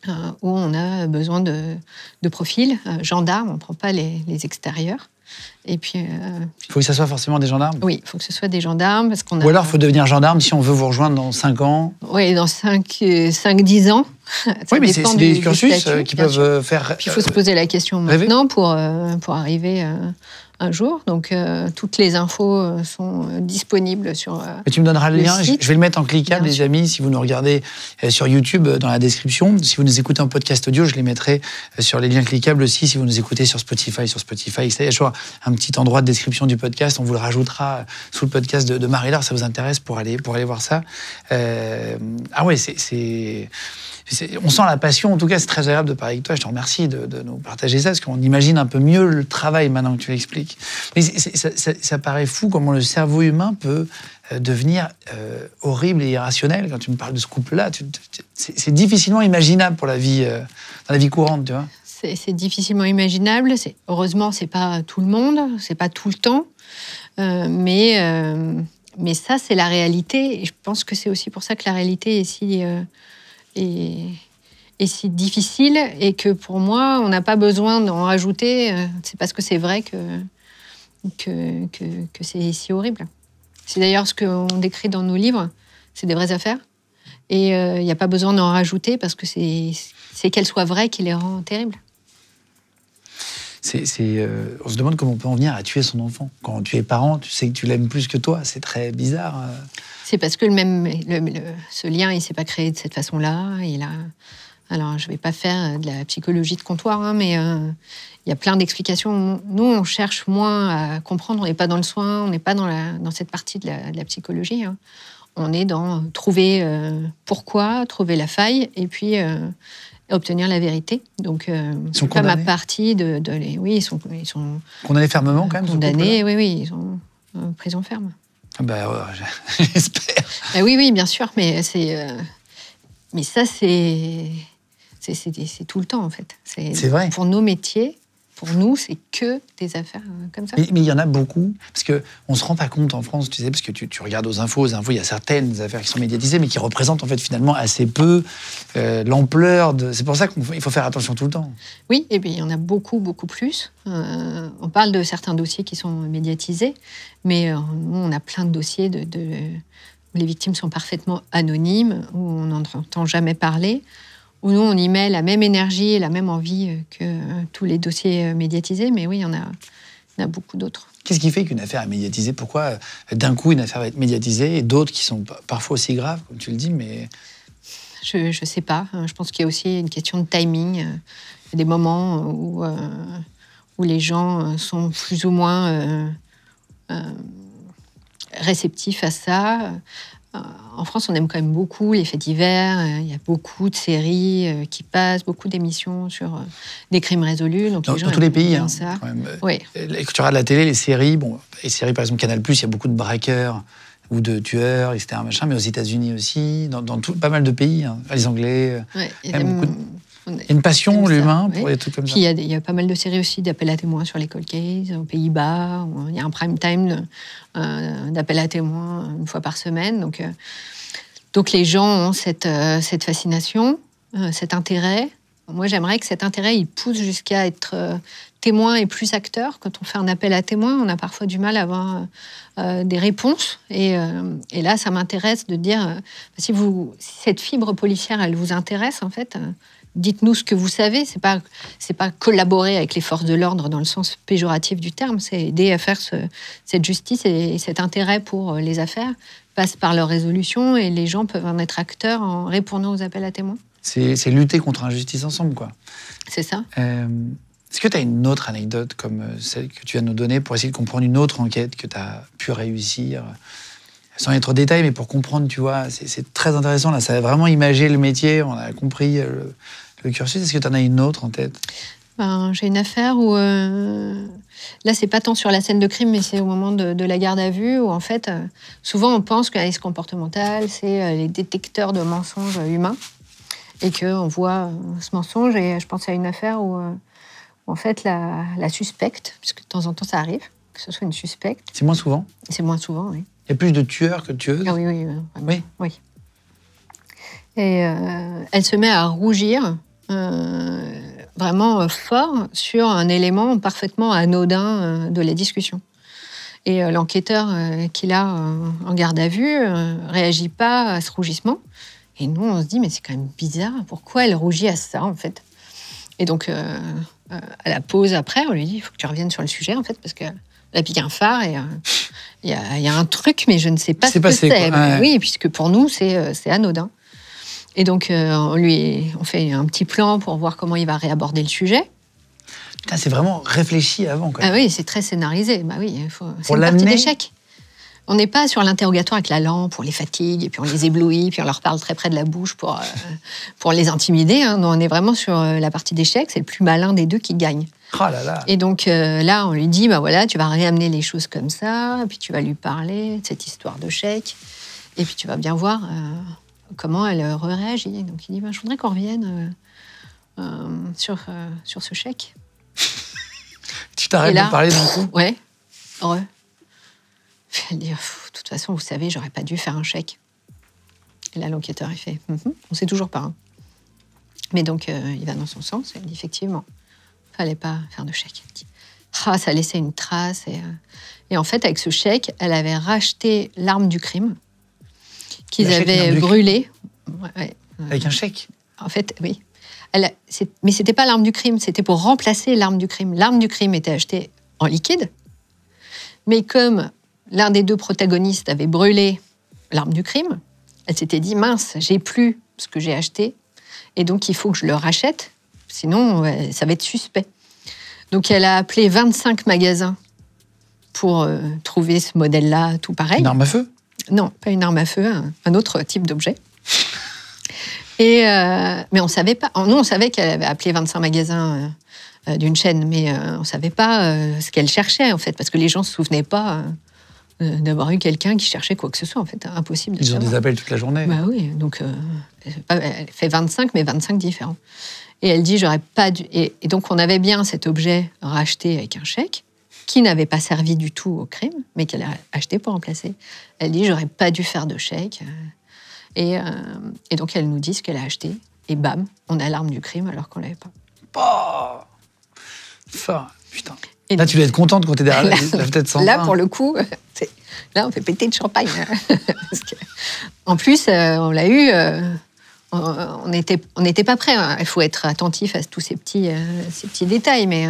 où on a besoin de profils. Gendarmes, on ne prend pas les extérieurs. Et puis, faut que ça soit forcément des gendarmes. Oui, il faut que ce soit des gendarmes. Parce qu'on a... Ou alors, il faut devenir gendarme si on veut vous rejoindre dans 5 ans. Oui, dans 5-10 ans. Oui, mais c'est des cursus qui peuvent faire... Puis, il faut se poser la question maintenant pour arriver un jour. Donc, toutes les infos sont disponibles sur mais tu me donneras le lien, site. Je vais le mettre en cliquable, les amis, si vous nous regardez sur YouTube, dans la description. Si vous nous écoutez en podcast audio, je les mettrai sur les liens cliquables aussi, si vous nous écoutez sur Spotify, etc. Je vois un petit endroit de description du podcast, on vous le rajoutera sous le podcast de Marie-Laure, ça vous intéresse pour aller voir ça. Ah ouais, on sent la passion, en tout cas c'est très agréable de parler avec toi, je te remercie de nous partager ça, parce qu'on imagine un peu mieux le travail maintenant que tu l'expliques. Mais ça paraît fou comment le cerveau humain peut devenir horrible et irrationnel. Quand tu me parles de ce couple-là, c'est difficilement imaginable pour la vie, dans la vie courante, tu vois. C'est difficilement imaginable, heureusement c'est pas tout le monde, c'est pas tout le temps, mais ça c'est la réalité, et je pense que c'est aussi pour ça que la réalité est si difficile, et que pour moi, on n'a pas besoin d'en rajouter. C'est parce que c'est vrai que c'est si horrible. C'est d'ailleurs ce qu'on décrit dans nos livres, c'est des vraies affaires. Et il n'y a pas besoin d'en rajouter parce que c'est qu'elles soient vraies qui les rend terribles. On se demande comment on peut en venir à tuer son enfant. Quand tu es parent, tu sais que tu l'aimes plus que toi. C'est très bizarre. C'est parce que ce lien, il ne s'est pas créé de cette façon-là. Alors, je ne vais pas faire de la psychologie de comptoir, hein, mais il y a plein d'explications. Nous, on cherche moins à comprendre. On n'est pas dans le soin, on n'est pas dans cette partie de la psychologie. Hein. On est dans trouver pourquoi, trouver la faille, et puis obtenir la vérité. Donc, c'est pas ma partie de Oui, ils sont condamnés fermement, quand même. Condamnés, oui, ils sont en prison ferme. J'espère. Oui, bien sûr, mais ça, c'est tout le temps, en fait. C'est vrai. Pour nos métiers, Pour nous, c'est que des affaires comme ça. Mais il y en a beaucoup, parce qu'on ne se rend pas compte en France, tu sais, parce que tu regardes aux infos, il y a certaines affaires qui sont médiatisées, mais qui représentent en fait finalement assez peu l'ampleur de... C'est pour ça qu'il faut faire attention tout le temps. Oui, et bien il y en a beaucoup, beaucoup plus. On parle de certains dossiers qui sont médiatisés, mais nous, on a plein de dossiers où les victimes sont parfaitement anonymes, où on n'en entend jamais parler, où nous, on y met la même énergie et la même envie que tous les dossiers médiatisés, mais oui, il y en a beaucoup d'autres. Qu'est-ce qui fait qu'une affaire est médiatisée? Pourquoi d'un coup une affaire va être médiatisée et d'autres qui sont parfois aussi graves, comme tu le dis, mais... Je sais pas. Je pense qu'il y a aussi une question de timing. Il y a des moments où les gens sont plus ou moins réceptifs à ça. En France, on aime quand même beaucoup les faits divers. Il y a beaucoup de séries qui passent, beaucoup d'émissions sur des crimes résolus. Donc dans tous les pays, hein, quand même. Oui. Quand tu regardes la télé, les séries, par exemple Canal+, il y a beaucoup de braqueurs ou de tueurs, etc. Machin, mais aux États-Unis aussi, dans pas mal de pays. Hein. Les Anglais, ouais, il y a une passion, l'humain, pour des trucs comme ça. Il y a pas mal de séries aussi d'appels à témoins sur les cold cases, aux Pays-Bas. Il y a un prime time d'appels à témoins une fois par semaine. Donc les gens ont cette fascination, cet intérêt. Moi, j'aimerais que cet intérêt, il pousse jusqu'à être témoin et plus acteur. Quand on fait un appel à témoin, on a parfois du mal à avoir des réponses. Et là, ça m'intéresse de dire, si cette fibre policière, elle vous intéresse, en fait... Dites-nous ce que vous savez, c'est pas collaborer avec les forces de l'ordre dans le sens péjoratif du terme, c'est aider à faire cette justice et cet intérêt pour les affaires passe par leur résolution et les gens peuvent en être acteurs en répondant aux appels à témoins. C'est lutter contre l'injustice ensemble, quoi. C'est ça. Est-ce que tu as une autre anecdote comme celle que tu viens de nous donner pour essayer de comprendre une autre enquête que tu as pu réussir ? Sans être au détail, mais pour comprendre, tu vois, c'est très intéressant. Là, ça a vraiment imagé le métier, on a compris le cursus. Est-ce que tu en as une autre en tête? J'ai une affaire où... Là, c'est pas tant sur la scène de crime, mais c'est au moment de la garde à vue, où en fait, souvent on pense que l'analyse comportementale, c'est les détecteurs de mensonges humains, et qu'on voit ce mensonge. Et je pense à une affaire où en fait, la suspecte, puisque de temps en temps ça arrive, que ce soit une suspecte... C'est moins souvent? C'est moins souvent, oui. Il y a plus de tueurs que de tueuses. Ah oui. Et elle se met à rougir vraiment fort sur un élément parfaitement anodin de la discussion. Et l'enquêteur qu'il a en garde à vue réagit pas à ce rougissement. Et nous, on se dit, mais c'est quand même bizarre. Pourquoi elle rougit à ça, en fait? Et donc, à la pause après, on lui dit, il faut que tu reviennes sur le sujet, en fait, parce que... La pique un phare, et il y a un truc, mais je ne sais pas ce que c'est. Ouais. Oui, puisque pour nous, c'est anodin. Et donc, on fait un petit plan pour voir comment il va réaborder le sujet. Putain, c'est vraiment réfléchi avant, quoi. Ah oui, c'est très scénarisé. Bah oui, c'est une partie d'échec. On n'est pas sur l'interrogatoire avec la lampe, on les fatigue, et puis on les éblouit, puis on leur parle très près de la bouche pour les intimider. Hein. Non, on est vraiment sur la partie d'échec, c'est le plus malin des deux qui gagne. Oh là là. Et donc là, on lui dit, bah voilà, tu vas réamener les choses comme ça, et puis tu vas lui parler de cette histoire de chèque, et puis tu vas bien voir comment elle réagit. Donc il dit, bah, je voudrais qu'on revienne sur ce chèque. Tu t'arrêtes de parler d'un coup? Ouais. Heureux. Elle dit, de toute façon, vous savez, j'aurais pas dû faire un chèque. Et là, l'enquêteur, il fait, on sait toujours pas. Hein. Mais donc, il va dans son sens, et il dit, effectivement, fallait pas faire de chèque. Elle dit, ça laissait une trace. Et en fait, avec ce chèque, elle avait racheté l'arme du crime qu'ils avaient brûlée. Ouais. Avec un chèque? En fait, oui. Mais c'était pas l'arme du crime, c'était pour remplacer l'arme du crime. L'arme du crime était achetée en liquide, mais comme l'un des deux protagonistes avait brûlé l'arme du crime, elle s'était dit, mince, j'ai plus ce que j'ai acheté, et donc il faut que je le rachète, sinon ça va être suspect. Donc elle a appelé 25 magasins pour trouver ce modèle-là, tout pareil. Une arme à feu? Non, pas une arme à feu, un autre type d'objet. Mais on savait pas. Nous, on savait qu'elle avait appelé 25 magasins... d'une chaîne, mais on savait pas ce qu'elle cherchait, en fait, parce que les gens se souvenaient pas d'avoir eu quelqu'un qui cherchait quoi que ce soit, en fait. Impossible de savoir. Ils ont des appels toute la journée. Bah oui, donc elle fait 25, mais 25 différents. Et elle dit, j'aurais pas dû... Et donc, on avait bien cet objet racheté avec un chèque, qui n'avait pas servi du tout au crime, mais qu'elle a acheté pour remplacer. Elle dit, j'aurais pas dû faire de chèque. Et donc, elle nous dit ce qu'elle a acheté. Et bam, on a l'arme du crime alors qu'on l'avait pas. Oh enfin, putain. Et là, tu dois être contente quand t'es derrière la tête sans. Là, pour le coup, là, on fait péter de champagne. Parce que, en plus, on l'a eu... on n'était pas prêts. Il faut être attentif à tous ces petits détails. Mais,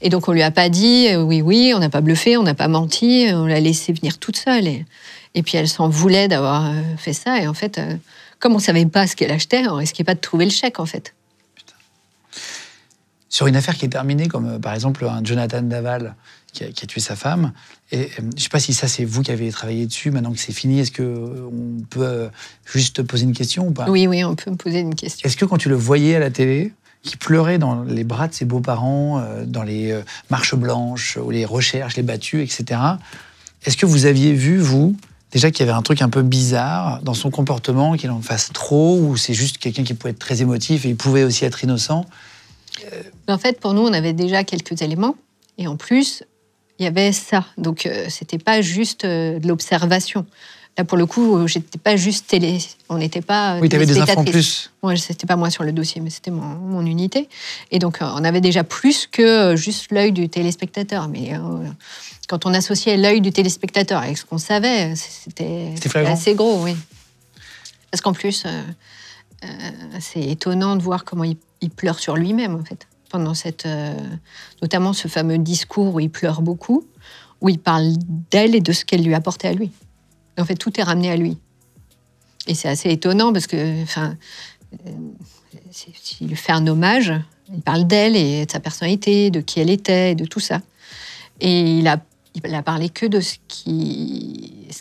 et donc, on ne lui a pas dit oui, on n'a pas bluffé, on n'a pas menti, on l'a laissé venir toute seule. Et puis, elle s'en voulait d'avoir fait ça. Et en fait, comme on ne savait pas ce qu'elle achetait, on ne risquait pas de trouver le chèque, en fait. Putain. Sur une affaire qui est terminée, comme par exemple un Jonathan Daval qui a tué sa femme, et je ne sais pas si ça, c'est vous qui avez travaillé dessus, maintenant que c'est fini, est-ce qu'on peut juste te poser une question ou pas? Oui, on peut me poser une question. Est-ce que quand tu le voyais à la télé, qui pleurait dans les bras de ses beaux-parents, dans les marches blanches, ou les recherches, les battues, etc., est-ce que vous aviez vu, vous, déjà qu'il y avait un truc un peu bizarre dans son comportement, qu'il en fasse trop, ou c'est juste quelqu'un qui pouvait être très émotif, et il pouvait aussi être innocent? En fait, pour nous, on avait déjà quelques éléments, et en plus... il y avait ça. Donc, c'était pas juste de l'observation. Là, pour le coup, j'étais pas juste télé. On n'était pas... Oui, tu avais des infos en plus. Moi, c'était pas moi sur le dossier, mais c'était mon unité. Et donc, on avait déjà plus que juste l'œil du téléspectateur. Mais quand on associait l'œil du téléspectateur avec ce qu'on savait, c'était assez gros, oui. Parce qu'en plus, c'est étonnant de voir comment il pleure sur lui-même, en fait. Pendant notamment ce fameux discours où il pleure beaucoup, où il parle d'elle et de ce qu'elle lui apportait à lui. En fait, tout est ramené à lui. Et c'est assez étonnant parce que, enfin, s'il lui fait un hommage, il parle d'elle et de sa personnalité, de qui elle était, de tout ça. Et il a parlé que de ce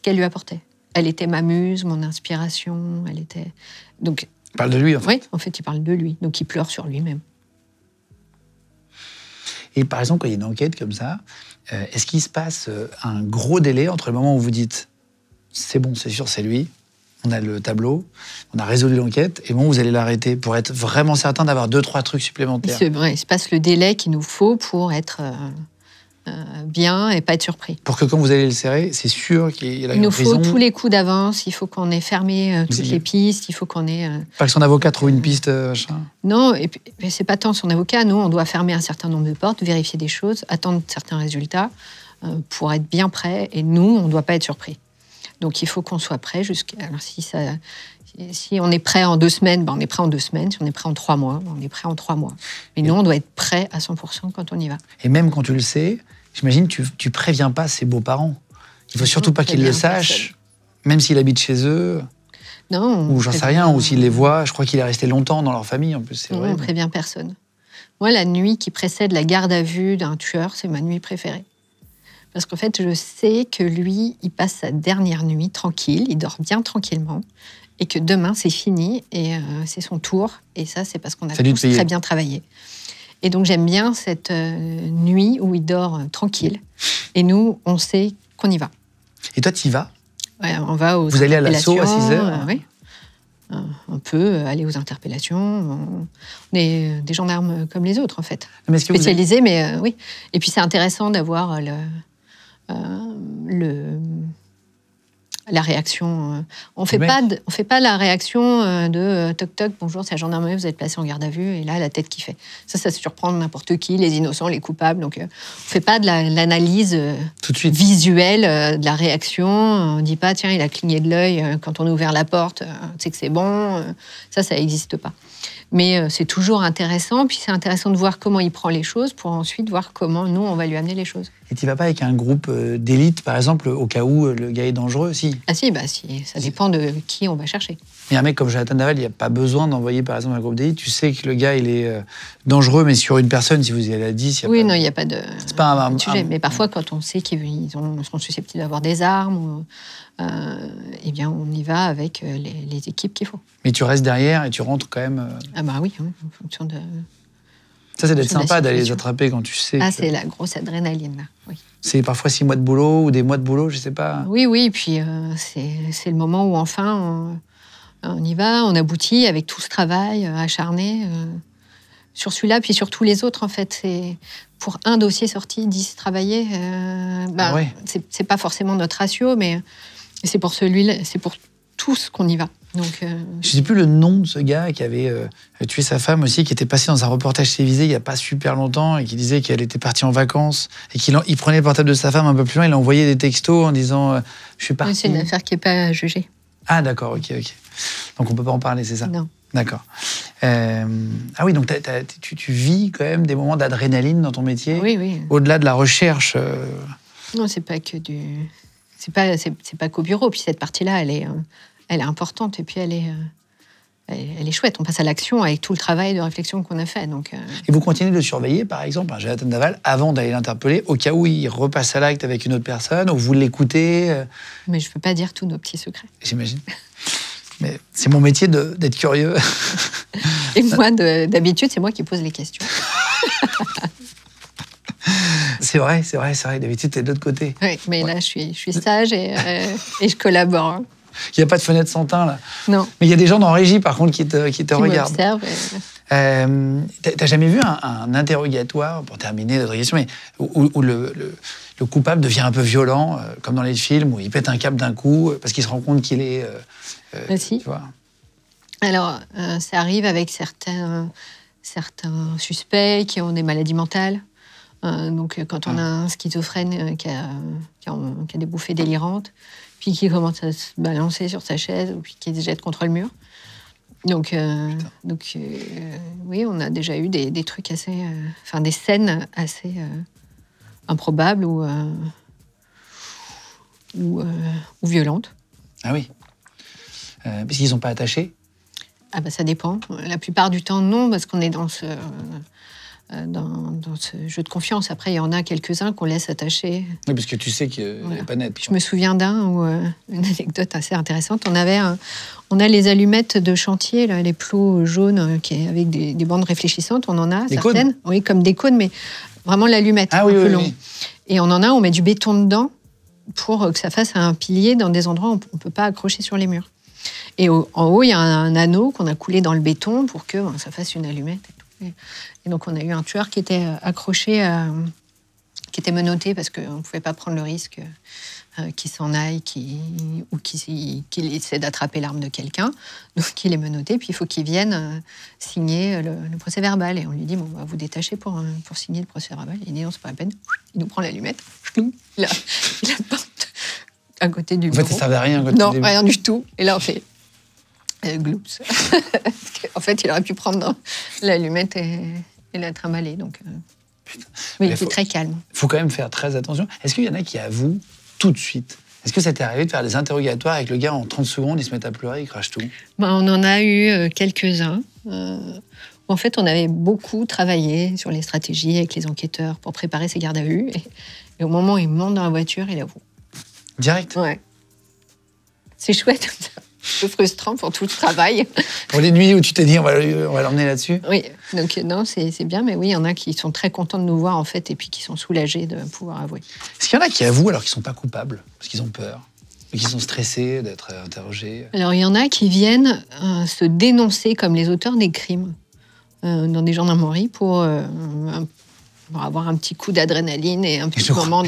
qu'elle lui apportait. Elle était ma muse, mon inspiration, elle était... Donc, il parle de lui, en fait. Oui, en fait, il parle de lui. Donc, il pleure sur lui-même. Et par exemple, quand il y a une enquête comme ça, est-ce qu'il se passe un gros délai entre le moment où vous dites « c'est bon, c'est sûr, c'est lui, on a le tableau, on a résolu l'enquête, et bon, vous allez l'arrêter pour être vraiment certain d'avoir 2-3 trucs supplémentaires ». Il se passe le délai qu'il nous faut pour être bien et pas être surpris. Pour que quand vous allez le serrer, c'est sûr qu'il a une prison. Il nous faut tous les coups d'avance, il faut qu'on ait fermé toutes les pistes, il faut qu'on ait... Pas que son avocat trouve une piste... Non, et puis c'est pas tant son avocat, nous on doit fermer un certain nombre de portes, vérifier des choses, attendre certains résultats pour être bien prêt, et nous on ne doit pas être surpris. Donc il faut qu'on soit prêt jusqu'à... Alors si on est prêt en 2 semaines, ben on est prêt en 2 semaines. Si on est prêt en 3 mois, ben on est prêt en 3 mois. Mais nous, on doit être prêt à 100% quand on y va. Et même quand tu le sais, j'imagine que tu préviens pas ses beaux-parents. Il faut surtout pas qu'ils le sachent, même s'il habite chez eux. Non. Ou j'en sais rien, ou s'il les voit. Je crois qu'il est resté longtemps dans leur famille, en plus. C'est vrai. On prévient personne. Moi, la nuit qui précède la garde à vue d'un tueur, c'est ma nuit préférée. Parce qu'en fait, je sais que lui, il passe sa dernière nuit tranquille, il dort bien tranquillement, et que demain, c'est fini, et c'est son tour. Et ça, c'est parce qu'on a tous très bien travaillé. Et donc, j'aime bien cette nuit où il dort tranquille. Et nous, on sait qu'on y va. Et toi, tu y vas? Ouais, on va aux interpellations. Vous allez à l'assaut à 6 heures? Oui. On peut aller aux interpellations. On est des gendarmes comme les autres, en fait. Mais spécialisés, mais oui. Et puis, c'est intéressant d'avoir la réaction. On ne fait pas la réaction de toc-toc, bonjour, c'est la gendarmerie, vous êtes placé en garde à vue, et là, la tête qui fait. Ça surprend n'importe qui, les innocents, les coupables. Donc, on ne fait pas de l'analyse visuelle de la réaction. On ne dit pas, tiens, il a cligné de l'œil quand on a ouvert la porte, on sait que c'est bon. Ça n'existe pas. Mais c'est toujours intéressant, puis c'est intéressant de voir comment il prend les choses pour ensuite voir comment, nous, on va lui amener les choses. Et tu vas pas avec un groupe d'élite, par exemple, au cas où le gars est dangereux, si? Ah si, bah si, ça dépend de qui on va chercher. Mais un mec comme Jonathan Daval, il n'y a pas besoin d'envoyer, par exemple, un groupe d'élite. Tu sais que le gars, il est dangereux, mais sur une personne, si vous y allez à 10, il n'y a pas... Oui, non, il n'y a pas de... C'est pas un sujet. Mais parfois, quand on sait qu'ils sont susceptibles d'avoir des armes... eh bien, on y va avec les équipes qu'il faut. Mais tu restes derrière et tu rentres quand même... Ah bah oui, hein, en fonction de... Ça, c'est d'être sympa d'aller les attraper quand tu sais... Ah, que... c'est la grosse adrénaline, là, oui. C'est parfois 6 mois de boulot ou des mois de boulot, je sais pas. Oui, puis c'est le moment où enfin on y va, on aboutit avec tout ce travail acharné. sur celui-là, puis sur tous les autres, en fait. Et pour un dossier sorti, 10 travaillés, c'est pas forcément notre ratio, mais c'est pour celui-là, c'est pour tous qu'on y va. Donc, je ne sais plus le nom de ce gars qui avait tué sa femme aussi, qui était passé dans un reportage télévisé il n'y a pas super longtemps et qui disait qu'elle était partie en vacances et qu'il prenait le portable de sa femme un peu plus loin, il envoyait des textos en disant « je suis parti ». Oui, c'est une affaire qui n'est pas jugée. Ah d'accord, ok. Donc on ne peut pas en parler, c'est ça? Non. D'accord. Ah oui, donc tu vis quand même des moments d'adrénaline dans ton métier? Oui. Au-delà de la recherche Non, c'est pas que du... C'est pas qu'au bureau, puis cette partie-là, elle est importante et puis elle est chouette. On passe à l'action avec tout le travail de réflexion qu'on a fait. Donc, Et vous continuez de surveiller, par exemple, Jonathan Daval, avant d'aller l'interpeller, au cas où il repasse à l'acte avec une autre personne, ou vous l'écoutez? Mais je ne peux pas dire tous nos petits secrets. J'imagine. Mais c'est mon métier d'être curieux. Et moi, d'habitude, c'est moi qui pose les questions. C'est vrai. D'habitude, tu es de l'autre côté. Oui, mais là, je suis sage et je collabore. Il n'y a pas de fenêtre sans teint, là. Non. Mais il y a des gens dans la régie, par contre, qui te regardent. T'as jamais vu un interrogatoire, pour terminer l'interrogation, où le coupable devient un peu violent, comme dans les films, où il pète un câble d'un coup, parce qu'il se rend compte qu'il est... si. Tu vois. Alors, ça arrive avec certains suspects qui ont des maladies mentales. Donc, quand on a un schizophrène qui a des bouffées délirantes, puis qui commence à se balancer sur sa chaise, ou puis qui se jette contre le mur. Donc oui, on a déjà eu des trucs assez... Enfin, des scènes assez improbables ou violentes. Ah oui. Parce qu'ils ne sont pas attachés? Ah bah ça dépend. La plupart du temps, non, parce qu'on est dans ce jeu de confiance. Après, il y en a quelques-uns qu'on laisse attachés. Oui, parce que tu sais qu'il n'est pas net. Je me souviens une anecdote assez intéressante. On a les allumettes de chantier, là, les plots jaunes avec des bandes réfléchissantes. On en a des certaines. Cônes. Oui, comme des cônes, mais vraiment l'allumette, un peu long. Oui. Et on en a, on met du béton dedans pour que ça fasse un pilier dans des endroits où on ne peut pas accrocher sur les murs. Et en haut, il y a un anneau qu'on a coulé dans le béton pour que ça fasse une allumette. Et donc, on a eu un tueur qui était accroché, qui était menotté parce qu'on ne pouvait pas prendre le risque qu'il s'en aille ou qu'il essaie d'attraper l'arme de quelqu'un. Donc, il est menotté, puis il faut qu'il vienne signer le procès-verbal. Et on lui dit, bon, on va vous détacher pour signer le procès-verbal. Il dit, non, c'est pas la peine. Il nous prend l'allumette. Il la porte à côté du bureau. En fait, ça ne servait à rien à côté du bureau. Non, rien du tout. Et là, on fait... Gloops. En fait, il aurait pu prendre l'allumette et la trimballer. Donc, mais il était très calme. Il faut quand même faire très attention. Est-ce qu'il y en a qui avouent tout de suite? Est-ce que ça t'est arrivé de faire des interrogatoires avec le gars en 30 secondes, il se met à pleurer, il crache tout? On en a eu quelques-uns. En fait, on avait beaucoup travaillé sur les stratégies avec les enquêteurs pour préparer ses gardes à vue. Et au moment où il monte dans la voiture, il avoue. Direct? Ouais. C'est chouette comme ça. Un peu frustrant pour tout le travail. Pour les nuits où tu t'es dit, on va l'emmener là-dessus. Oui, donc non, c'est bien, mais oui, il y en a qui sont très contents de nous voir, en fait, et puis qui sont soulagés de pouvoir avouer. Est-ce qu'il y en a qui avouent alors qu'ils ne sont pas coupables, parce qu'ils ont peur, ou qu'ils sont stressés d'être interrogés? Alors, il y en a qui viennent se dénoncer comme les auteurs des crimes dans des gendarmeries pour avoir un petit coup d'adrénaline et un petit moment de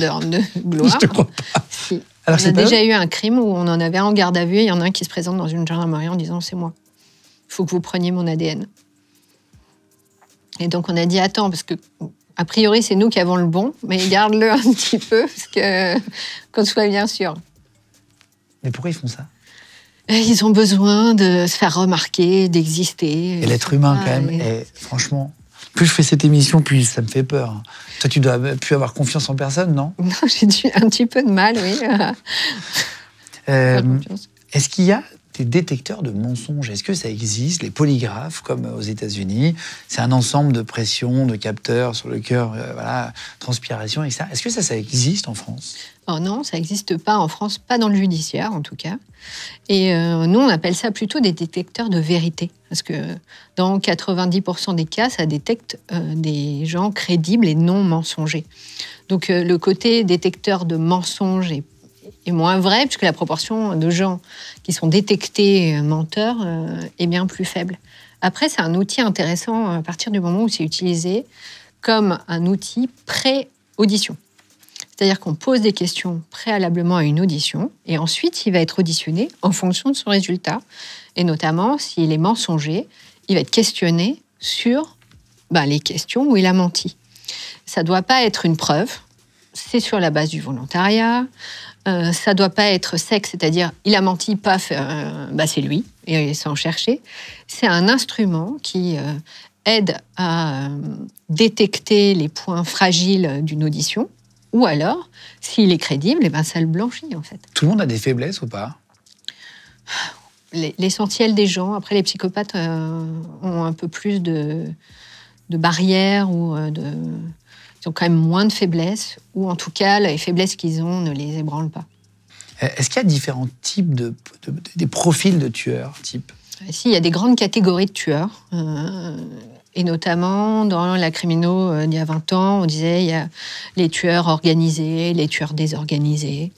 gloire. Je te crois pas. Si. Alors, on a déjà eu un crime où on en avait un en garde à vue et il y en a un qui se présente dans une gendarmerie en disant « c'est moi, il faut que vous preniez mon ADN ». Et donc on a dit « attends, parce que a priori c'est nous qui avons le bon, mais garde-le un petit peu, parce que qu'on soit bien sûr ». Mais pourquoi ils font ça? Ils ont besoin de se faire remarquer, d'exister. Et l'être humain quand même, et franchement… Plus je fais cette émission, plus ça me fait peur. Toi, tu dois plus avoir confiance en personne, non? Non, j'ai un petit peu de mal, oui. Est-ce qu'il y a des détecteurs de mensonges? Est-ce que ça existe? Les polygraphes, comme aux États-Unis, c'est un ensemble de pressions, de capteurs sur le cœur, transpiration, etc. Est-ce que ça existe en France? Oh non, ça n'existe pas en France, pas dans le judiciaire en tout cas. Et nous, on appelle ça plutôt des détecteurs de vérité. Parce que dans 90% des cas, ça détecte des gens crédibles et non mensongers. Donc le côté détecteur de mensonges est moins vrai, puisque la proportion de gens qui sont détectés menteurs est bien plus faible. Après, c'est un outil intéressant à partir du moment où c'est utilisé comme un outil pré-audition. C'est-à-dire qu'on pose des questions préalablement à une audition et ensuite, il va être auditionné en fonction de son résultat. Et notamment, s'il est mensonger, il va être questionné sur les questions où il a menti. Ça ne doit pas être une preuve, c'est sur la base du volontariat, ça ne doit pas être sec, c'est-à-dire il a menti, paf, c'est lui, et sans chercher. C'est un instrument qui aide à détecter les points fragiles d'une audition, ou alors, s'il est crédible, ça le blanchit en fait. Tout le monde a des faiblesses ou pas ? L'essentiel des gens, après les psychopathes ont un peu plus de barrières ou ils ont quand même moins de faiblesses, ou en tout cas, les faiblesses qu'ils ont ne les ébranlent pas. Est-ce qu'il y a différents types des profils de tueurs type ? Si, il y a des grandes catégories de tueurs, et notamment dans la criminaux, il y a 20 ans, on disait il y a les tueurs organisés, les tueurs désorganisés.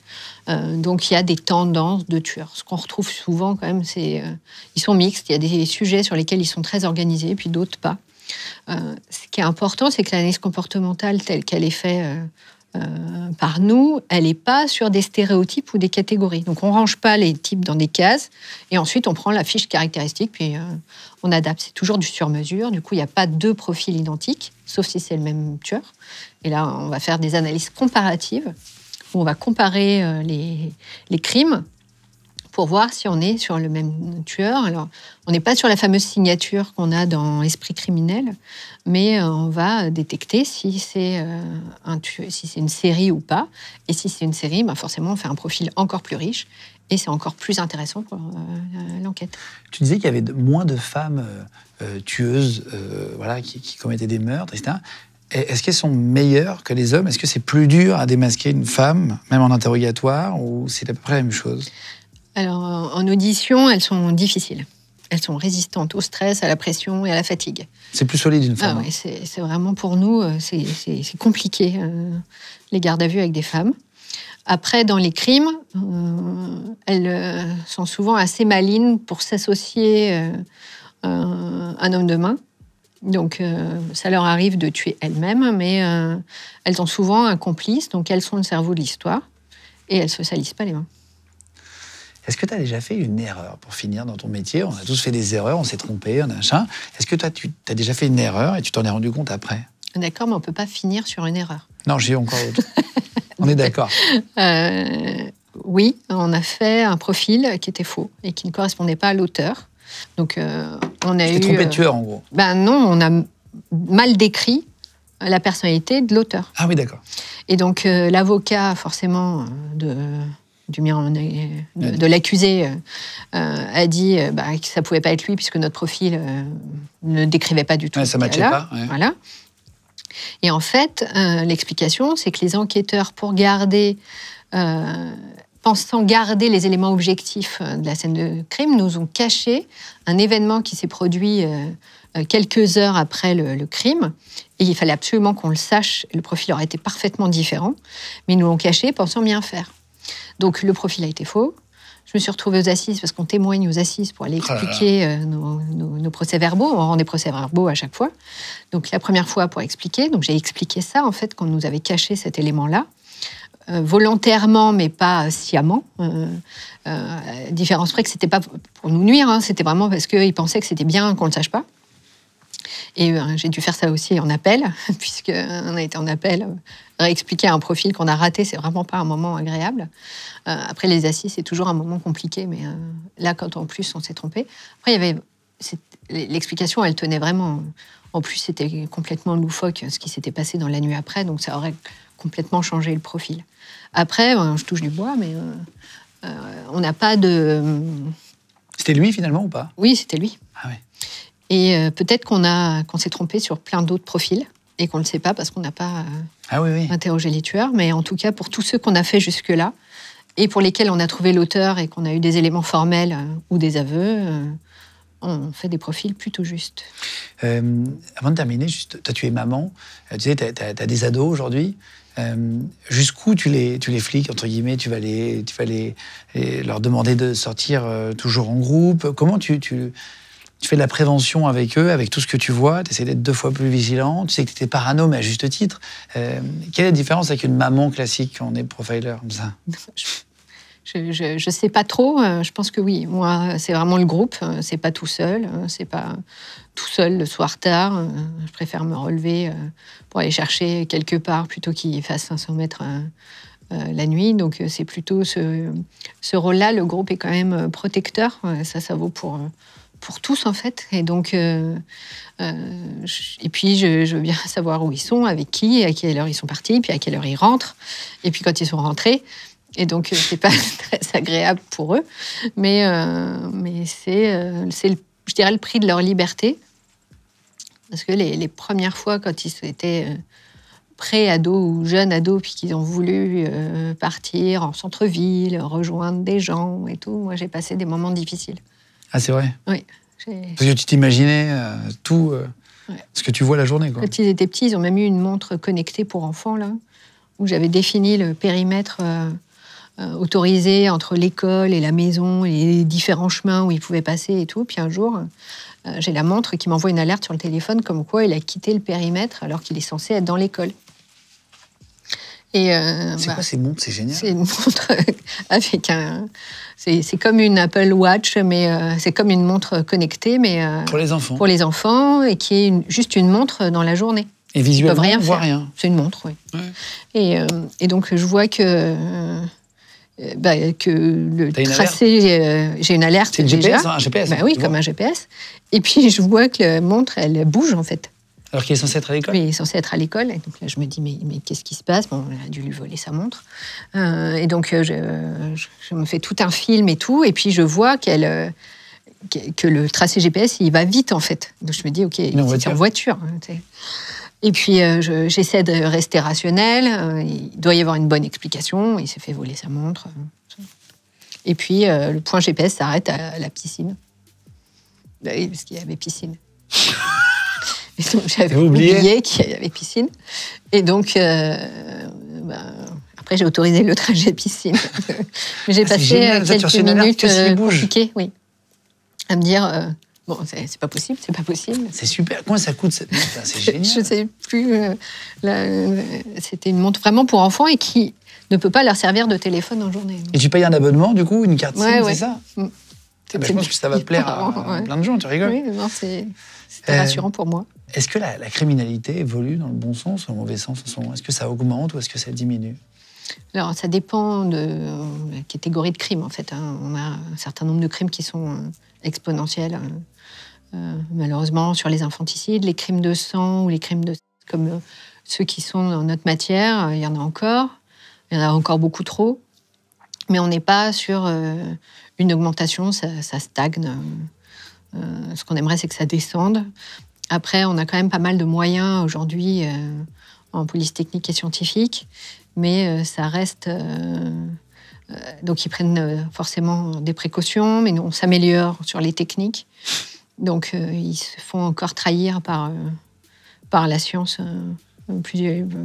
Donc il y a des tendances de tueurs. Ce qu'on retrouve souvent quand même, c'est ils sont mixtes, il y a des sujets sur lesquels ils sont très organisés, puis d'autres pas. Ce qui est important, c'est que l'analyse comportementale telle qu'elle est faite par nous, elle n'est pas sur des stéréotypes ou des catégories. Donc on ne range pas les types dans des cases, et ensuite on prend la fiche caractéristique, puis on adapte. C'est toujours du sur-mesure, du coup il n'y a pas deux profils identiques, sauf si c'est le même tueur. Et là, on va faire des analyses comparatives, où on va comparer les crimes, pour voir si on est sur le même tueur. Alors, on n'est pas sur la fameuse signature qu'on a dans l'esprit criminel, mais on va détecter si c'est si c'est une série ou pas. Et si c'est une série, forcément, on fait un profil encore plus riche et c'est encore plus intéressant pour l'enquête. Tu disais qu'il y avait moins de femmes tueuses qui commettaient des meurtres, etc. Est-ce qu'elles sont meilleures que les hommes ? Est-ce que c'est plus dur à démasquer une femme, même en interrogatoire, ou c'est à peu près la même chose ? Alors, en audition, elles sont difficiles. Elles sont résistantes au stress, à la pression et à la fatigue. C'est plus solide une femme. Ah ouais, c'est vraiment pour nous, c'est compliqué, les gardes à vue avec des femmes. Après, dans les crimes, elles sont souvent assez malines pour s'associer un homme de main. Donc, ça leur arrive de tuer elles-mêmes, mais elles ont souvent un complice, donc elles sont le cerveau de l'histoire, et elles ne se salissent pas les mains. Est-ce que tu as déjà fait une erreur, pour finir, dans ton métier ? On a tous fait des erreurs, on s'est trompé, machin. Est-ce que toi, tu as déjà fait une erreur et tu t'en es rendu compte après ? D'accord, mais on ne peut pas finir sur une erreur. Non, j'ai encore autre. On est d'accord. Oui, on a fait un profil qui était faux et qui ne correspondait pas à l'auteur. Donc, on a eu... Tu t'es trompé de tueur, en gros. Non, on a mal décrit la personnalité de l'auteur. Ah oui, d'accord. Et donc, l'avocat, forcément, de l'accusé a dit que ça ne pouvait pas être lui puisque notre profil ne décrivait pas du tout. Ouais, ça ne matchait pas. Ouais. Voilà. Et en fait, l'explication, c'est que les enquêteurs, pour garder, pensant garder les éléments objectifs de la scène de crime, nous ont caché un événement qui s'est produit quelques heures après le crime, et il fallait absolument qu'on le sache. Le profil aurait été parfaitement différent, mais ils nous l'ont caché pensant bien faire. Donc, le profil a été faux. Je me suis retrouvée aux assises, parce qu'on témoigne aux assises pour aller expliquer nos procès-verbaux. On rend des procès-verbaux à chaque fois. Donc, la première fois, pour expliquer. Donc, j'ai expliqué ça, en fait, qu'on nous avait caché cet élément-là. Volontairement, mais pas sciemment. Différence près que c'était pas pour nous nuire, c'était vraiment parce qu'ils pensaient que c'était bien qu'on ne le sache pas. Et j'ai dû faire ça aussi en appel, puisqu'on a été en appel, réexpliquer un profil qu'on a raté, c'est vraiment pas un moment agréable. Après, les assises, c'est toujours un moment compliqué, mais là, quand en plus, on s'est trompé. Après, l'explication, elle tenait vraiment. En plus, c'était complètement loufoque ce qui s'était passé dans la nuit après, donc ça aurait complètement changé le profil. Après, je touche du bois, mais on n'a pas de... C'était lui, finalement, ou pas ? Oui, c'était lui. Ah oui. Et peut-être qu'on s'est trompé sur plein d'autres profils et qu'on ne le sait pas parce qu'on n'a pas interrogé les tueurs. Mais en tout cas, pour tous ceux qu'on a fait jusque-là et pour lesquels on a trouvé l'auteur et qu'on a eu des éléments formels ou des aveux, on fait des profils plutôt justes. Avant de terminer, toi, tu es maman, tu sais, t'as des ados aujourd'hui. Jusqu'où tu les flics, entre guillemets, tu vas leur demander de sortir toujours en groupe ? Comment tu Tu fais de la prévention avec eux, avec tout ce que tu vois, tu essaies d'être 2 fois plus vigilant, tu sais que tu étais parano, mais à juste titre. Quelle est la différence avec une maman classique quand on est profiler comme ça? Je sais pas trop, je pense que oui. Moi, c'est vraiment le groupe, c'est pas tout seul, c'est pas tout seul le soir tard. Je préfère me relever pour aller chercher quelque part plutôt qu'il fasse 500 mètres la nuit, donc c'est plutôt ce rôle-là. Le groupe est quand même protecteur, ça vaut pour tous en fait, et donc et puis je veux bien savoir où ils sont, avec qui, à quelle heure ils sont partis, puis à quelle heure ils rentrent, et puis quand ils sont rentrés. Et donc, c'est pas très agréable pour eux, mais c'est je dirais, le prix de leur liberté. Parce que les premières fois, quand ils étaient pré-ados ou jeunes ados, puis qu'ils ont voulu partir en centre-ville, rejoindre des gens et tout, moi, j'ai passé des moments difficiles. Ah, c'est vrai? Oui. Parce que tu t'imaginais tout ouais. Ce que tu vois la journée, quoi. Quand ils étaient petits, ils ont même eu une montre connectée pour enfants, là, où j'avais défini le périmètre... autorisé entre l'école et la maison, et les différents chemins où il pouvait passer et tout. Puis un jour, j'ai la montre qui m'envoie une alerte sur le téléphone comme quoi il a quitté le périmètre alors qu'il est censé être dans l'école. C'est quoi ces montres? C'est génial. C'est une montre avec un... C'est comme une Apple Watch, mais c'est comme une montre connectée, mais... pour les enfants. Pour les enfants, et qui est juste une montre dans la journée. Et visuellement, on ne voit rien. C'est une montre, oui. Ouais. Et donc, je vois que... que le tracé, j'ai une alerte. C'est un GPS. Bah oui, comme un GPS. Et puis je vois que la montre, elle bouge en fait. Alors qu'il est censé être à l'école. Oui, il est censé être à l'école. Et donc là, je me dis, mais qu'est-ce qui se passe? Bon, on a dû lui voler sa montre. Et donc je me fais tout un film et tout. Et puis je vois que le tracé GPS, il va vite en fait. Donc je me dis, ok, c'est en voiture. Et puis, j'essaie de rester rationnelle. Il doit y avoir une bonne explication. Il s'est fait voler sa montre. Et puis, le point GPS s'arrête à la piscine. Oui, parce qu'il y avait piscine. Et donc, j'avais oublié qu'il y avait piscine. Et donc, après, j'ai autorisé le trajet piscine. Mais j'ai passé quelques minutes compliquées, oui, à me dire... bon, c'est pas possible, c'est pas possible. C'est super. Combien ça coûte cette montre? C'est génial. Je sais plus. C'était une montre vraiment pour enfants et qui ne peut pas leur servir de téléphone en journée. Donc. Et tu payes un abonnement, du coup, une carte SIM, c'est ça? Je pense que ça va plaire à plein de gens, tu rigoles. Oui, c'était rassurant pour moi. Est-ce que la criminalité évolue dans le bon sens ou le mauvais sens? Est-ce que ça augmente ou est-ce que ça diminue? Alors, ça dépend de la catégorie de crimes, en fait. On a un certain nombre de crimes qui sont exponentiels. Malheureusement, sur les infanticides, les crimes de sang ou les crimes de... comme ceux qui sont dans notre matière, il y en a encore. Il y en a encore beaucoup trop. Mais on n'est pas sur une augmentation, ça stagne. Ce qu'on aimerait, c'est que ça descende. Après, on a quand même pas mal de moyens aujourd'hui en police technique et scientifique. Mais ça reste... donc, ils prennent forcément des précautions, mais on s'améliore sur les techniques. Donc, ils se font encore trahir par la science,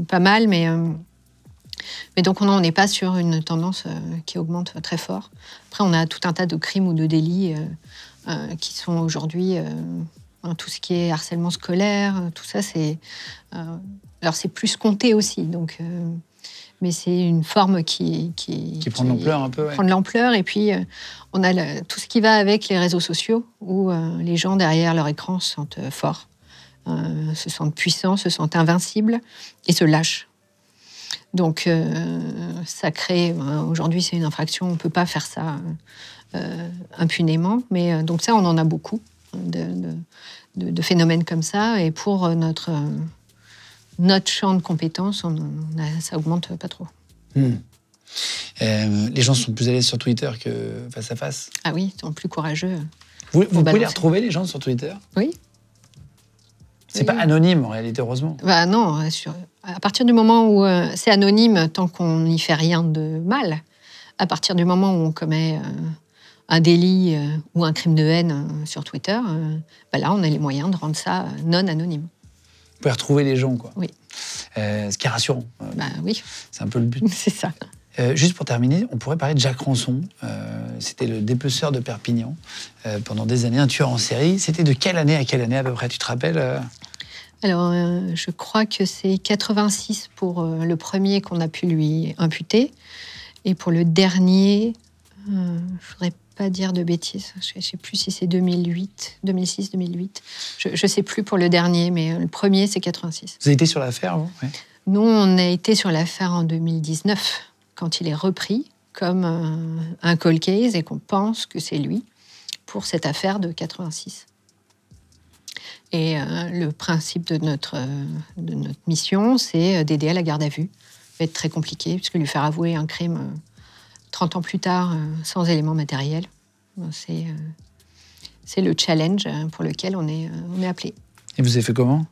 pas mal, mais donc, on n'est pas sur une tendance qui augmente très fort. Après, on a tout un tas de crimes ou de délits qui sont aujourd'hui... tout ce qui est harcèlement scolaire, tout ça, c'est... alors, c'est plus compté aussi, donc... mais c'est une forme qui prend de l'ampleur un peu. Ouais. Prend de l'ampleur, et puis on a tout ce qui va avec les réseaux sociaux, où les gens derrière leur écran se sentent forts, se sentent puissants, se sentent invincibles et se lâchent. Donc ça crée, aujourd'hui c'est une infraction, on ne peut pas faire ça impunément, mais donc ça on en a beaucoup, de phénomènes comme ça, et pour notre champ de compétences, ça augmente pas trop. Les gens sont plus à l'aise sur Twitter que face à face. Ah oui, ils sont plus courageux. Vous pouvez les retrouver, les gens, sur Twitter? Oui. C'est pas anonyme, en réalité, heureusement. Bah non, à partir du moment où c'est anonyme, tant qu'on n'y fait rien de mal, à partir du moment où on commet un délit ou un crime de haine sur Twitter, là, on a les moyens de rendre ça non anonyme. On peut retrouver les gens, quoi. Oui. Ce qui est rassurant. Oui. C'est un peu le but. C'est ça. Juste pour terminer, on pourrait parler de Jacques Rançon, c'était le dépeceur de Perpignan pendant des années, un tueur en série. C'était de quelle année à peu près, tu te rappelles? Alors, je crois que c'est 86 pour le premier qu'on a pu lui imputer. Et pour le dernier, je ne voudrais pas dire de bêtises. Je ne sais plus si c'est 2008, 2006, 2008. Je ne sais plus pour le dernier, mais le premier, c'est 86. Vous avez été sur l'affaire, vous? Ouais. Nous, on a été sur l'affaire en 2019, quand il est repris comme un cold case et qu'on pense que c'est lui pour cette affaire de 86. Et le principe de notre mission, c'est d'aider à la garde à vue. Ça va être très compliqué, puisque lui faire avouer un crime 30 ans plus tard, sans éléments matériels, c'est le challenge pour lequel on est appelé. Et vous avez fait comment?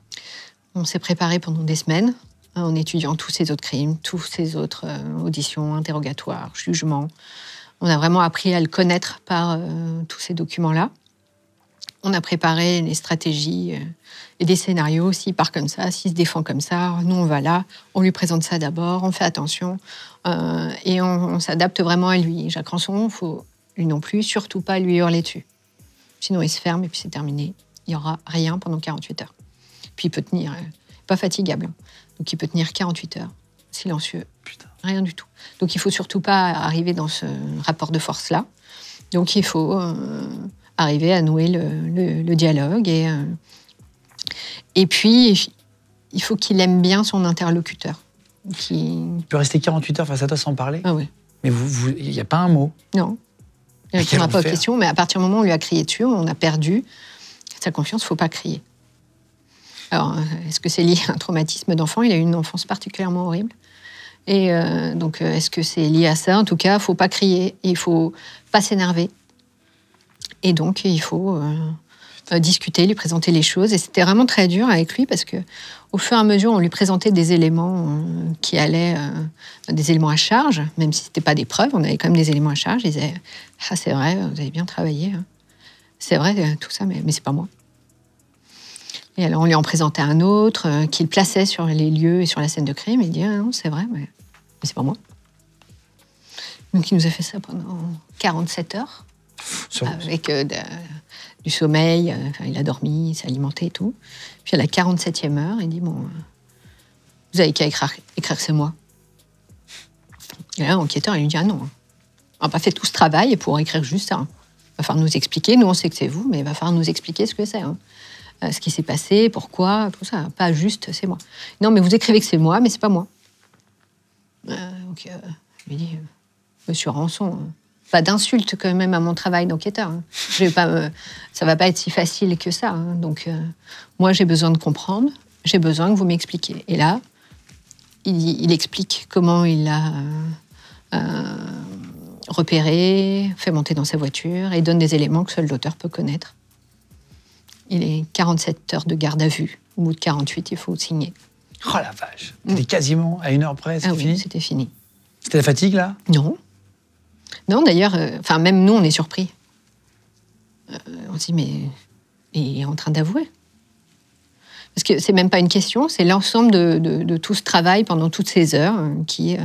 On s'est préparé pendant des semaines, hein, en étudiant tous ces autres crimes, tous ces autres auditions, interrogatoires, jugements. On a vraiment appris à le connaître par tous ces documents-là. On a préparé des stratégies et des scénarios. S'il part comme ça, s'il se défend comme ça, nous on va là, on lui présente ça d'abord, on fait attention et on s'adapte vraiment à lui. Jacques Rançon, il faut lui non plus, surtout pas lui hurler dessus. Sinon il se ferme et puis c'est terminé. Il n'y aura rien pendant 48 heures. Puis il peut tenir, pas fatigable, hein. Donc il peut tenir 48 heures, silencieux, putain, rien du tout. Donc il ne faut surtout pas arriver dans ce rapport de force-là. Donc il faut... arriver à nouer le dialogue. Et puis, il faut qu'il aime bien son interlocuteur. Il peut rester 48 heures face à toi sans parler? Ah oui. Mais il n'y a pas un mot? Non. Il ne répondra pas aux questions, mais à partir du moment où on lui a crié dessus, on a perdu sa confiance, il ne faut pas crier. Alors, est-ce que c'est lié à un traumatisme d'enfant? Il a eu une enfance particulièrement horrible. Et donc, est-ce que c'est lié à ça? En tout cas, il ne faut pas crier, il ne faut pas s'énerver. Et donc, il faut discuter, lui présenter les choses. Et c'était vraiment très dur avec lui parce qu'au fur et à mesure, on lui présentait des éléments qui allaient... des éléments à charge, même si ce n'était pas des preuves, on avait quand même des éléments à charge. Il disait « Ah, c'est vrai, vous avez bien travaillé. Hein. C'est vrai, tout ça, mais c'est pas moi. » Et alors, on lui en présentait un autre qu'il plaçait sur les lieux et sur la scène de crime. Il dit « Ah non, c'est vrai, mais c'est pas moi. » Donc, il nous a fait ça pendant 47 heures. Avec du sommeil, il a dormi, il s'est alimenté et tout. Puis à la 47e heure, il dit « Bon, vous avez qu'à écrire que c'est moi. » Et là, l'enquêteur, il lui dit « Ah non, on n'a pas fait tout ce travail pour écrire juste ça. Il va falloir nous expliquer, nous on sait que c'est vous, mais il va falloir nous expliquer ce que c'est. Hein. Ce qui s'est passé, pourquoi, tout ça. Pas juste, c'est moi. Non, mais vous écrivez que c'est moi, mais c'est pas moi. » Donc, il lui dit « Monsieur Rançon, pas d'insultes quand même à mon travail d'enquêteur. Ça ne va pas être si facile que ça. Donc, moi, j'ai besoin de comprendre, j'ai besoin que vous m'expliquiez. » Et là, il explique comment il a repéré, fait monter dans sa voiture, et il donne des éléments que seul l'auteur peut connaître. Il est 47 heures de garde à vue. Au bout de 48, il faut signer. Oh la vache! C'était quasiment à une heure près, c'était fini? C'était fini. C'était la fatigue, là? Non. Non, d'ailleurs, enfin même nous, on est surpris. On se dit, mais il est en train d'avouer. Parce que c'est même pas une question, c'est l'ensemble de tout ce travail pendant toutes ces heures qui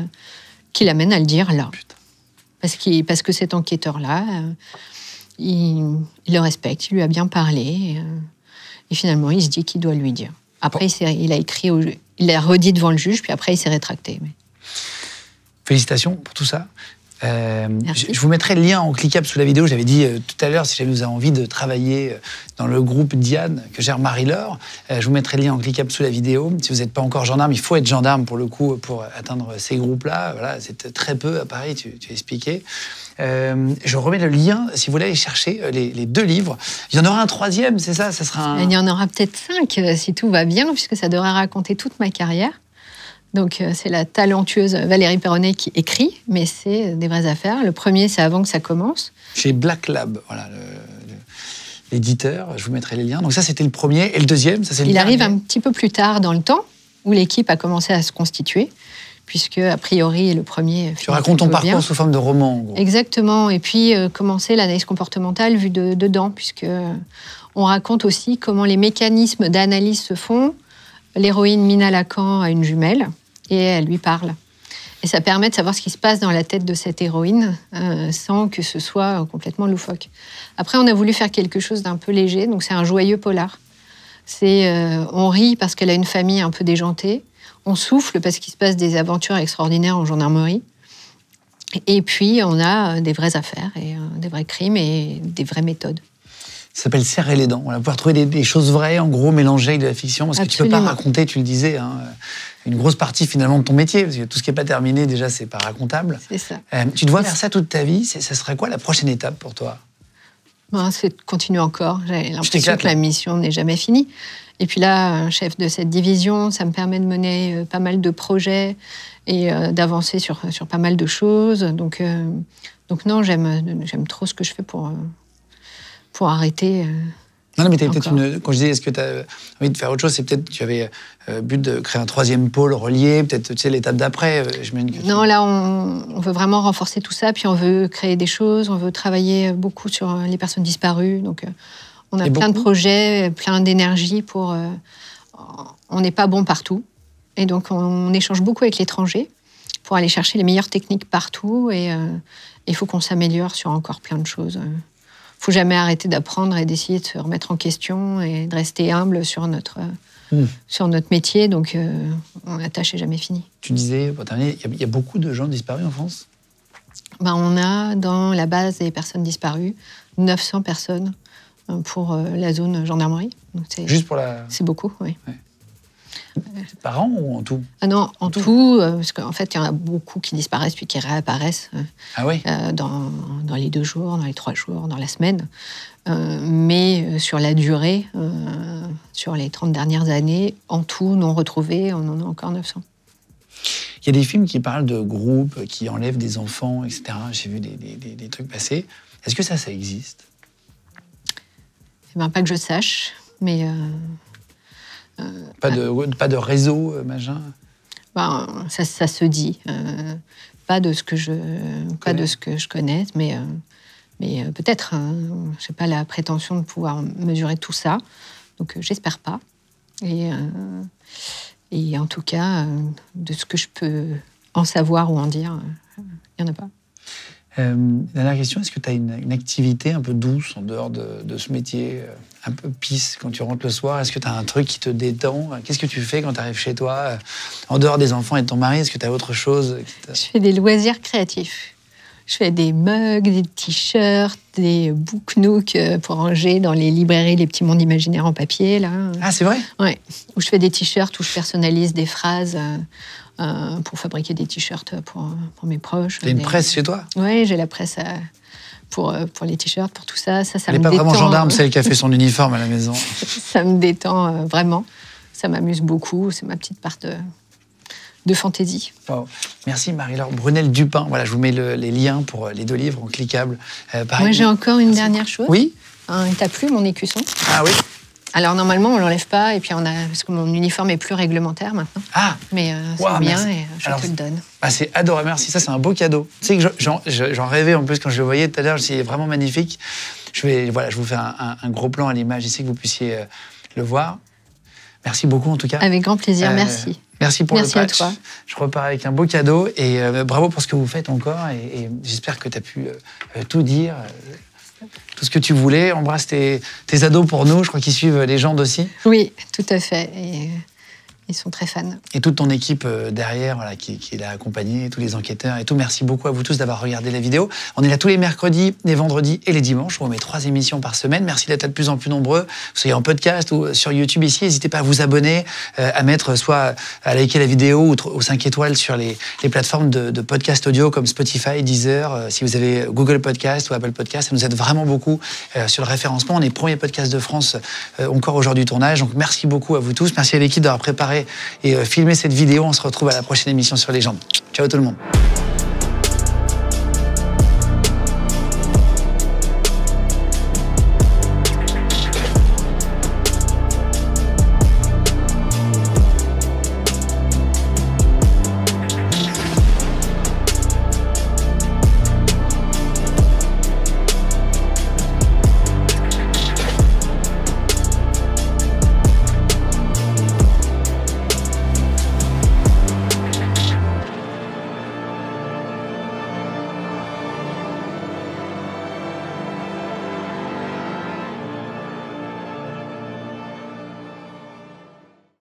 l'amène à le dire là. Parce que cet enquêteur-là, il le respecte, il lui a bien parlé. Et finalement, il se dit qu'il doit lui dire. Après, il a redit devant le juge, puis après, il s'est rétracté. Mais... Félicitations pour tout ça. Je vous mettrai le lien en cliquable sous la vidéo. J'avais dit tout à l'heure, si jamais vous avez envie de travailler dans le groupe Diane que gère Marie-Laure, je vous mettrai le lien en cliquable sous la vidéo. Si vous n'êtes pas encore gendarme, il faut être gendarme pour le coup pour atteindre ces groupes-là. Voilà, c'est très peu à Paris, tu as expliqué. Je remets le lien si vous voulez aller chercher les deux livres. Il y en aura un troisième, c'est ça? Ça sera un... Il y en aura peut-être 5 si tout va bien, puisque ça devrait raconter toute ma carrière. Donc, c'est la talentueuse Valérie Peronnet qui écrit, mais c'est des vraies affaires. Le premier, c'est « Avant que ça commence ». Chez Black Lab, voilà, l'éditeur. Je vous mettrai les liens. Donc ça, c'était le premier. Et le deuxième, ça, c'est le dernier. Il arrive un petit peu plus tard dans le temps, où l'équipe a commencé à se constituer, puisque, a priori, le premier... Tu racontes ton parcours sous forme de roman, en gros. Exactement. Et puis, commencer l'analyse comportementale vue de dedans, puisque on raconte aussi comment les mécanismes d'analyse se font. L'héroïne Mina Lacan a une jumelle, et elle lui parle. Et ça permet de savoir ce qui se passe dans la tête de cette héroïne sans que ce soit complètement loufoque. Après, on a voulu faire quelque chose d'un peu léger, donc c'est un joyeux polar. On rit parce qu'elle a une famille un peu déjantée, on souffle parce qu'il se passe des aventures extraordinaires en gendarmerie, et puis on a des vraies affaires, et, des vrais crimes et des vraies méthodes. Ça s'appelle « Serrer les dents ». On va pouvoir trouver des choses vraies, en gros, mélangées avec de la fiction, parce Absolument. Que tu ne peux pas raconter, tu le disais, hein, une grosse partie finalement de ton métier, parce que tout ce qui n'est pas terminé, déjà, ce n'est pas racontable. C'est ça. Tu te vois faire ça toute ta vie, ça serait quoi la prochaine étape pour toi? Bon, c'est de continuer encore. J'ai l'impression que la mission n'est jamais finie. Et puis là, chef de cette division, ça me permet de mener pas mal de projets et d'avancer sur pas mal de choses. Donc non, j'aime trop ce que je fais pour arrêter. Non, mais tu as peut-être une... Quand je disais, est-ce que tu as envie de faire autre chose, c'est peut-être que tu avais but de créer un troisième pôle relié, peut-être, tu sais, l'étape d'après. Non, là, on veut vraiment renforcer tout ça, puis on veut créer des choses, on veut travailler beaucoup sur les personnes disparues, donc on a plein de projets, plein d'énergie pour... on n'est pas bon partout, et donc on échange beaucoup avec l'étranger pour aller chercher les meilleures techniques partout, et il faut qu'on s'améliore sur encore plein de choses. Il ne faut jamais arrêter d'apprendre et d'essayer de se remettre en question et de rester humble sur notre métier. Donc, la tâche n'est jamais finie. Tu disais, pour terminer, il y a beaucoup de gens disparus en France? Ben, on a, dans la base des personnes disparues, 900 personnes pour la zone gendarmerie. Donc, juste pour la... C'est beaucoup, oui. Ouais. Par an ou en tout? Ah non, en tout, parce qu'en fait, il y en a beaucoup qui disparaissent puis qui réapparaissent. Ah oui? Dans les 2 jours, dans les 3 jours, dans la semaine. Mais sur la durée, sur les 30 dernières années, en tout, non retrouvés, on en a encore 900. Il y a des films qui parlent de groupes qui enlèvent des enfants, etc. J'ai vu des trucs passer. Est-ce que ça existe? Eh bien, pas que je sache, mais... Pas de réseau, machin. Ben, ça se dit. Pas de ce que je connais, mais peut-être. Je n'ai pas la prétention de pouvoir mesurer tout ça. Donc, j'espère pas. Et en tout cas, de ce que je peux en savoir ou en dire, il n'y en a pas. Dernière question, est-ce que tu as une activité un peu douce en dehors de ce métier, un peu pisse quand tu rentres le soir? Est-ce que tu as un truc qui te détend? Qu'est-ce que tu fais quand tu arrives chez toi? En dehors des enfants et de ton mari, est-ce que tu as autre chose? Je fais des loisirs créatifs. Je fais des mugs, des t-shirts, des booknooks pour ranger dans les librairies, les petits mondes imaginaires en papier. Là. Ah, c'est vrai? Oui. Où je fais des t-shirts, où je personnalise des phrases... pour fabriquer des t-shirts pour mes proches. T'as une presse chez toi? Oui, j'ai la presse pour les t-shirts, pour tout ça. Ça Elle n'est pas détend. Vraiment gendarme, celle qui a fait son uniforme à la maison. Ça me détend vraiment. Ça m'amuse beaucoup. C'est ma petite part de fantaisie. Wow. Merci Marie-Laure Brunel-Dupin. Voilà, je vous mets les liens pour les 2 livres en cliquables. Moi, j'ai encore une dernière chose. Oui. T'as plu mon écusson? Ah oui. Alors, normalement, on ne l'enlève pas, et puis on a... parce que mon uniforme est plus réglementaire maintenant. Ah! Mais c'est bien, et je te le donne. Ah, c'est adorable, merci. Ça, c'est un beau cadeau. Tu sais que j'en rêvais, en plus, quand je le voyais tout à l'heure, c'est vraiment magnifique. Je vous fais un gros plan à l'image ici, que vous puissiez le voir. Merci beaucoup, en tout cas. Avec grand plaisir, merci. Merci pour le patch. À toi. Je repars avec un beau cadeau, et bravo pour ce que vous faites encore, et j'espère que tu as pu tout dire... tout ce que tu voulais. Embrasse tes ados pour nous, je crois qu'ils suivent Légende aussi. Oui, tout à fait, et ils sont très fans. Et toute ton équipe derrière, voilà, qui l'a accompagnée, tous les enquêteurs et tout, merci beaucoup à vous tous d'avoir regardé la vidéo. On est là tous les mercredis, les vendredis et les dimanches, on met 3 émissions par semaine. Merci d'être de plus en plus nombreux, que vous soyez en podcast ou sur YouTube ici, n'hésitez pas à vous abonner, à mettre soit à liker la vidéo ou aux 5 étoiles sur les plateformes de podcast audio comme Spotify, Deezer, si vous avez Google Podcast ou Apple Podcast, ça nous aide vraiment beaucoup sur le référencement. On est premier podcast de France encore aujourd'hui du tournage, donc merci beaucoup à vous tous, merci à l'équipe d'avoir préparé et filmer cette vidéo. On se retrouve à la prochaine émission sur Légende. Ciao tout le monde.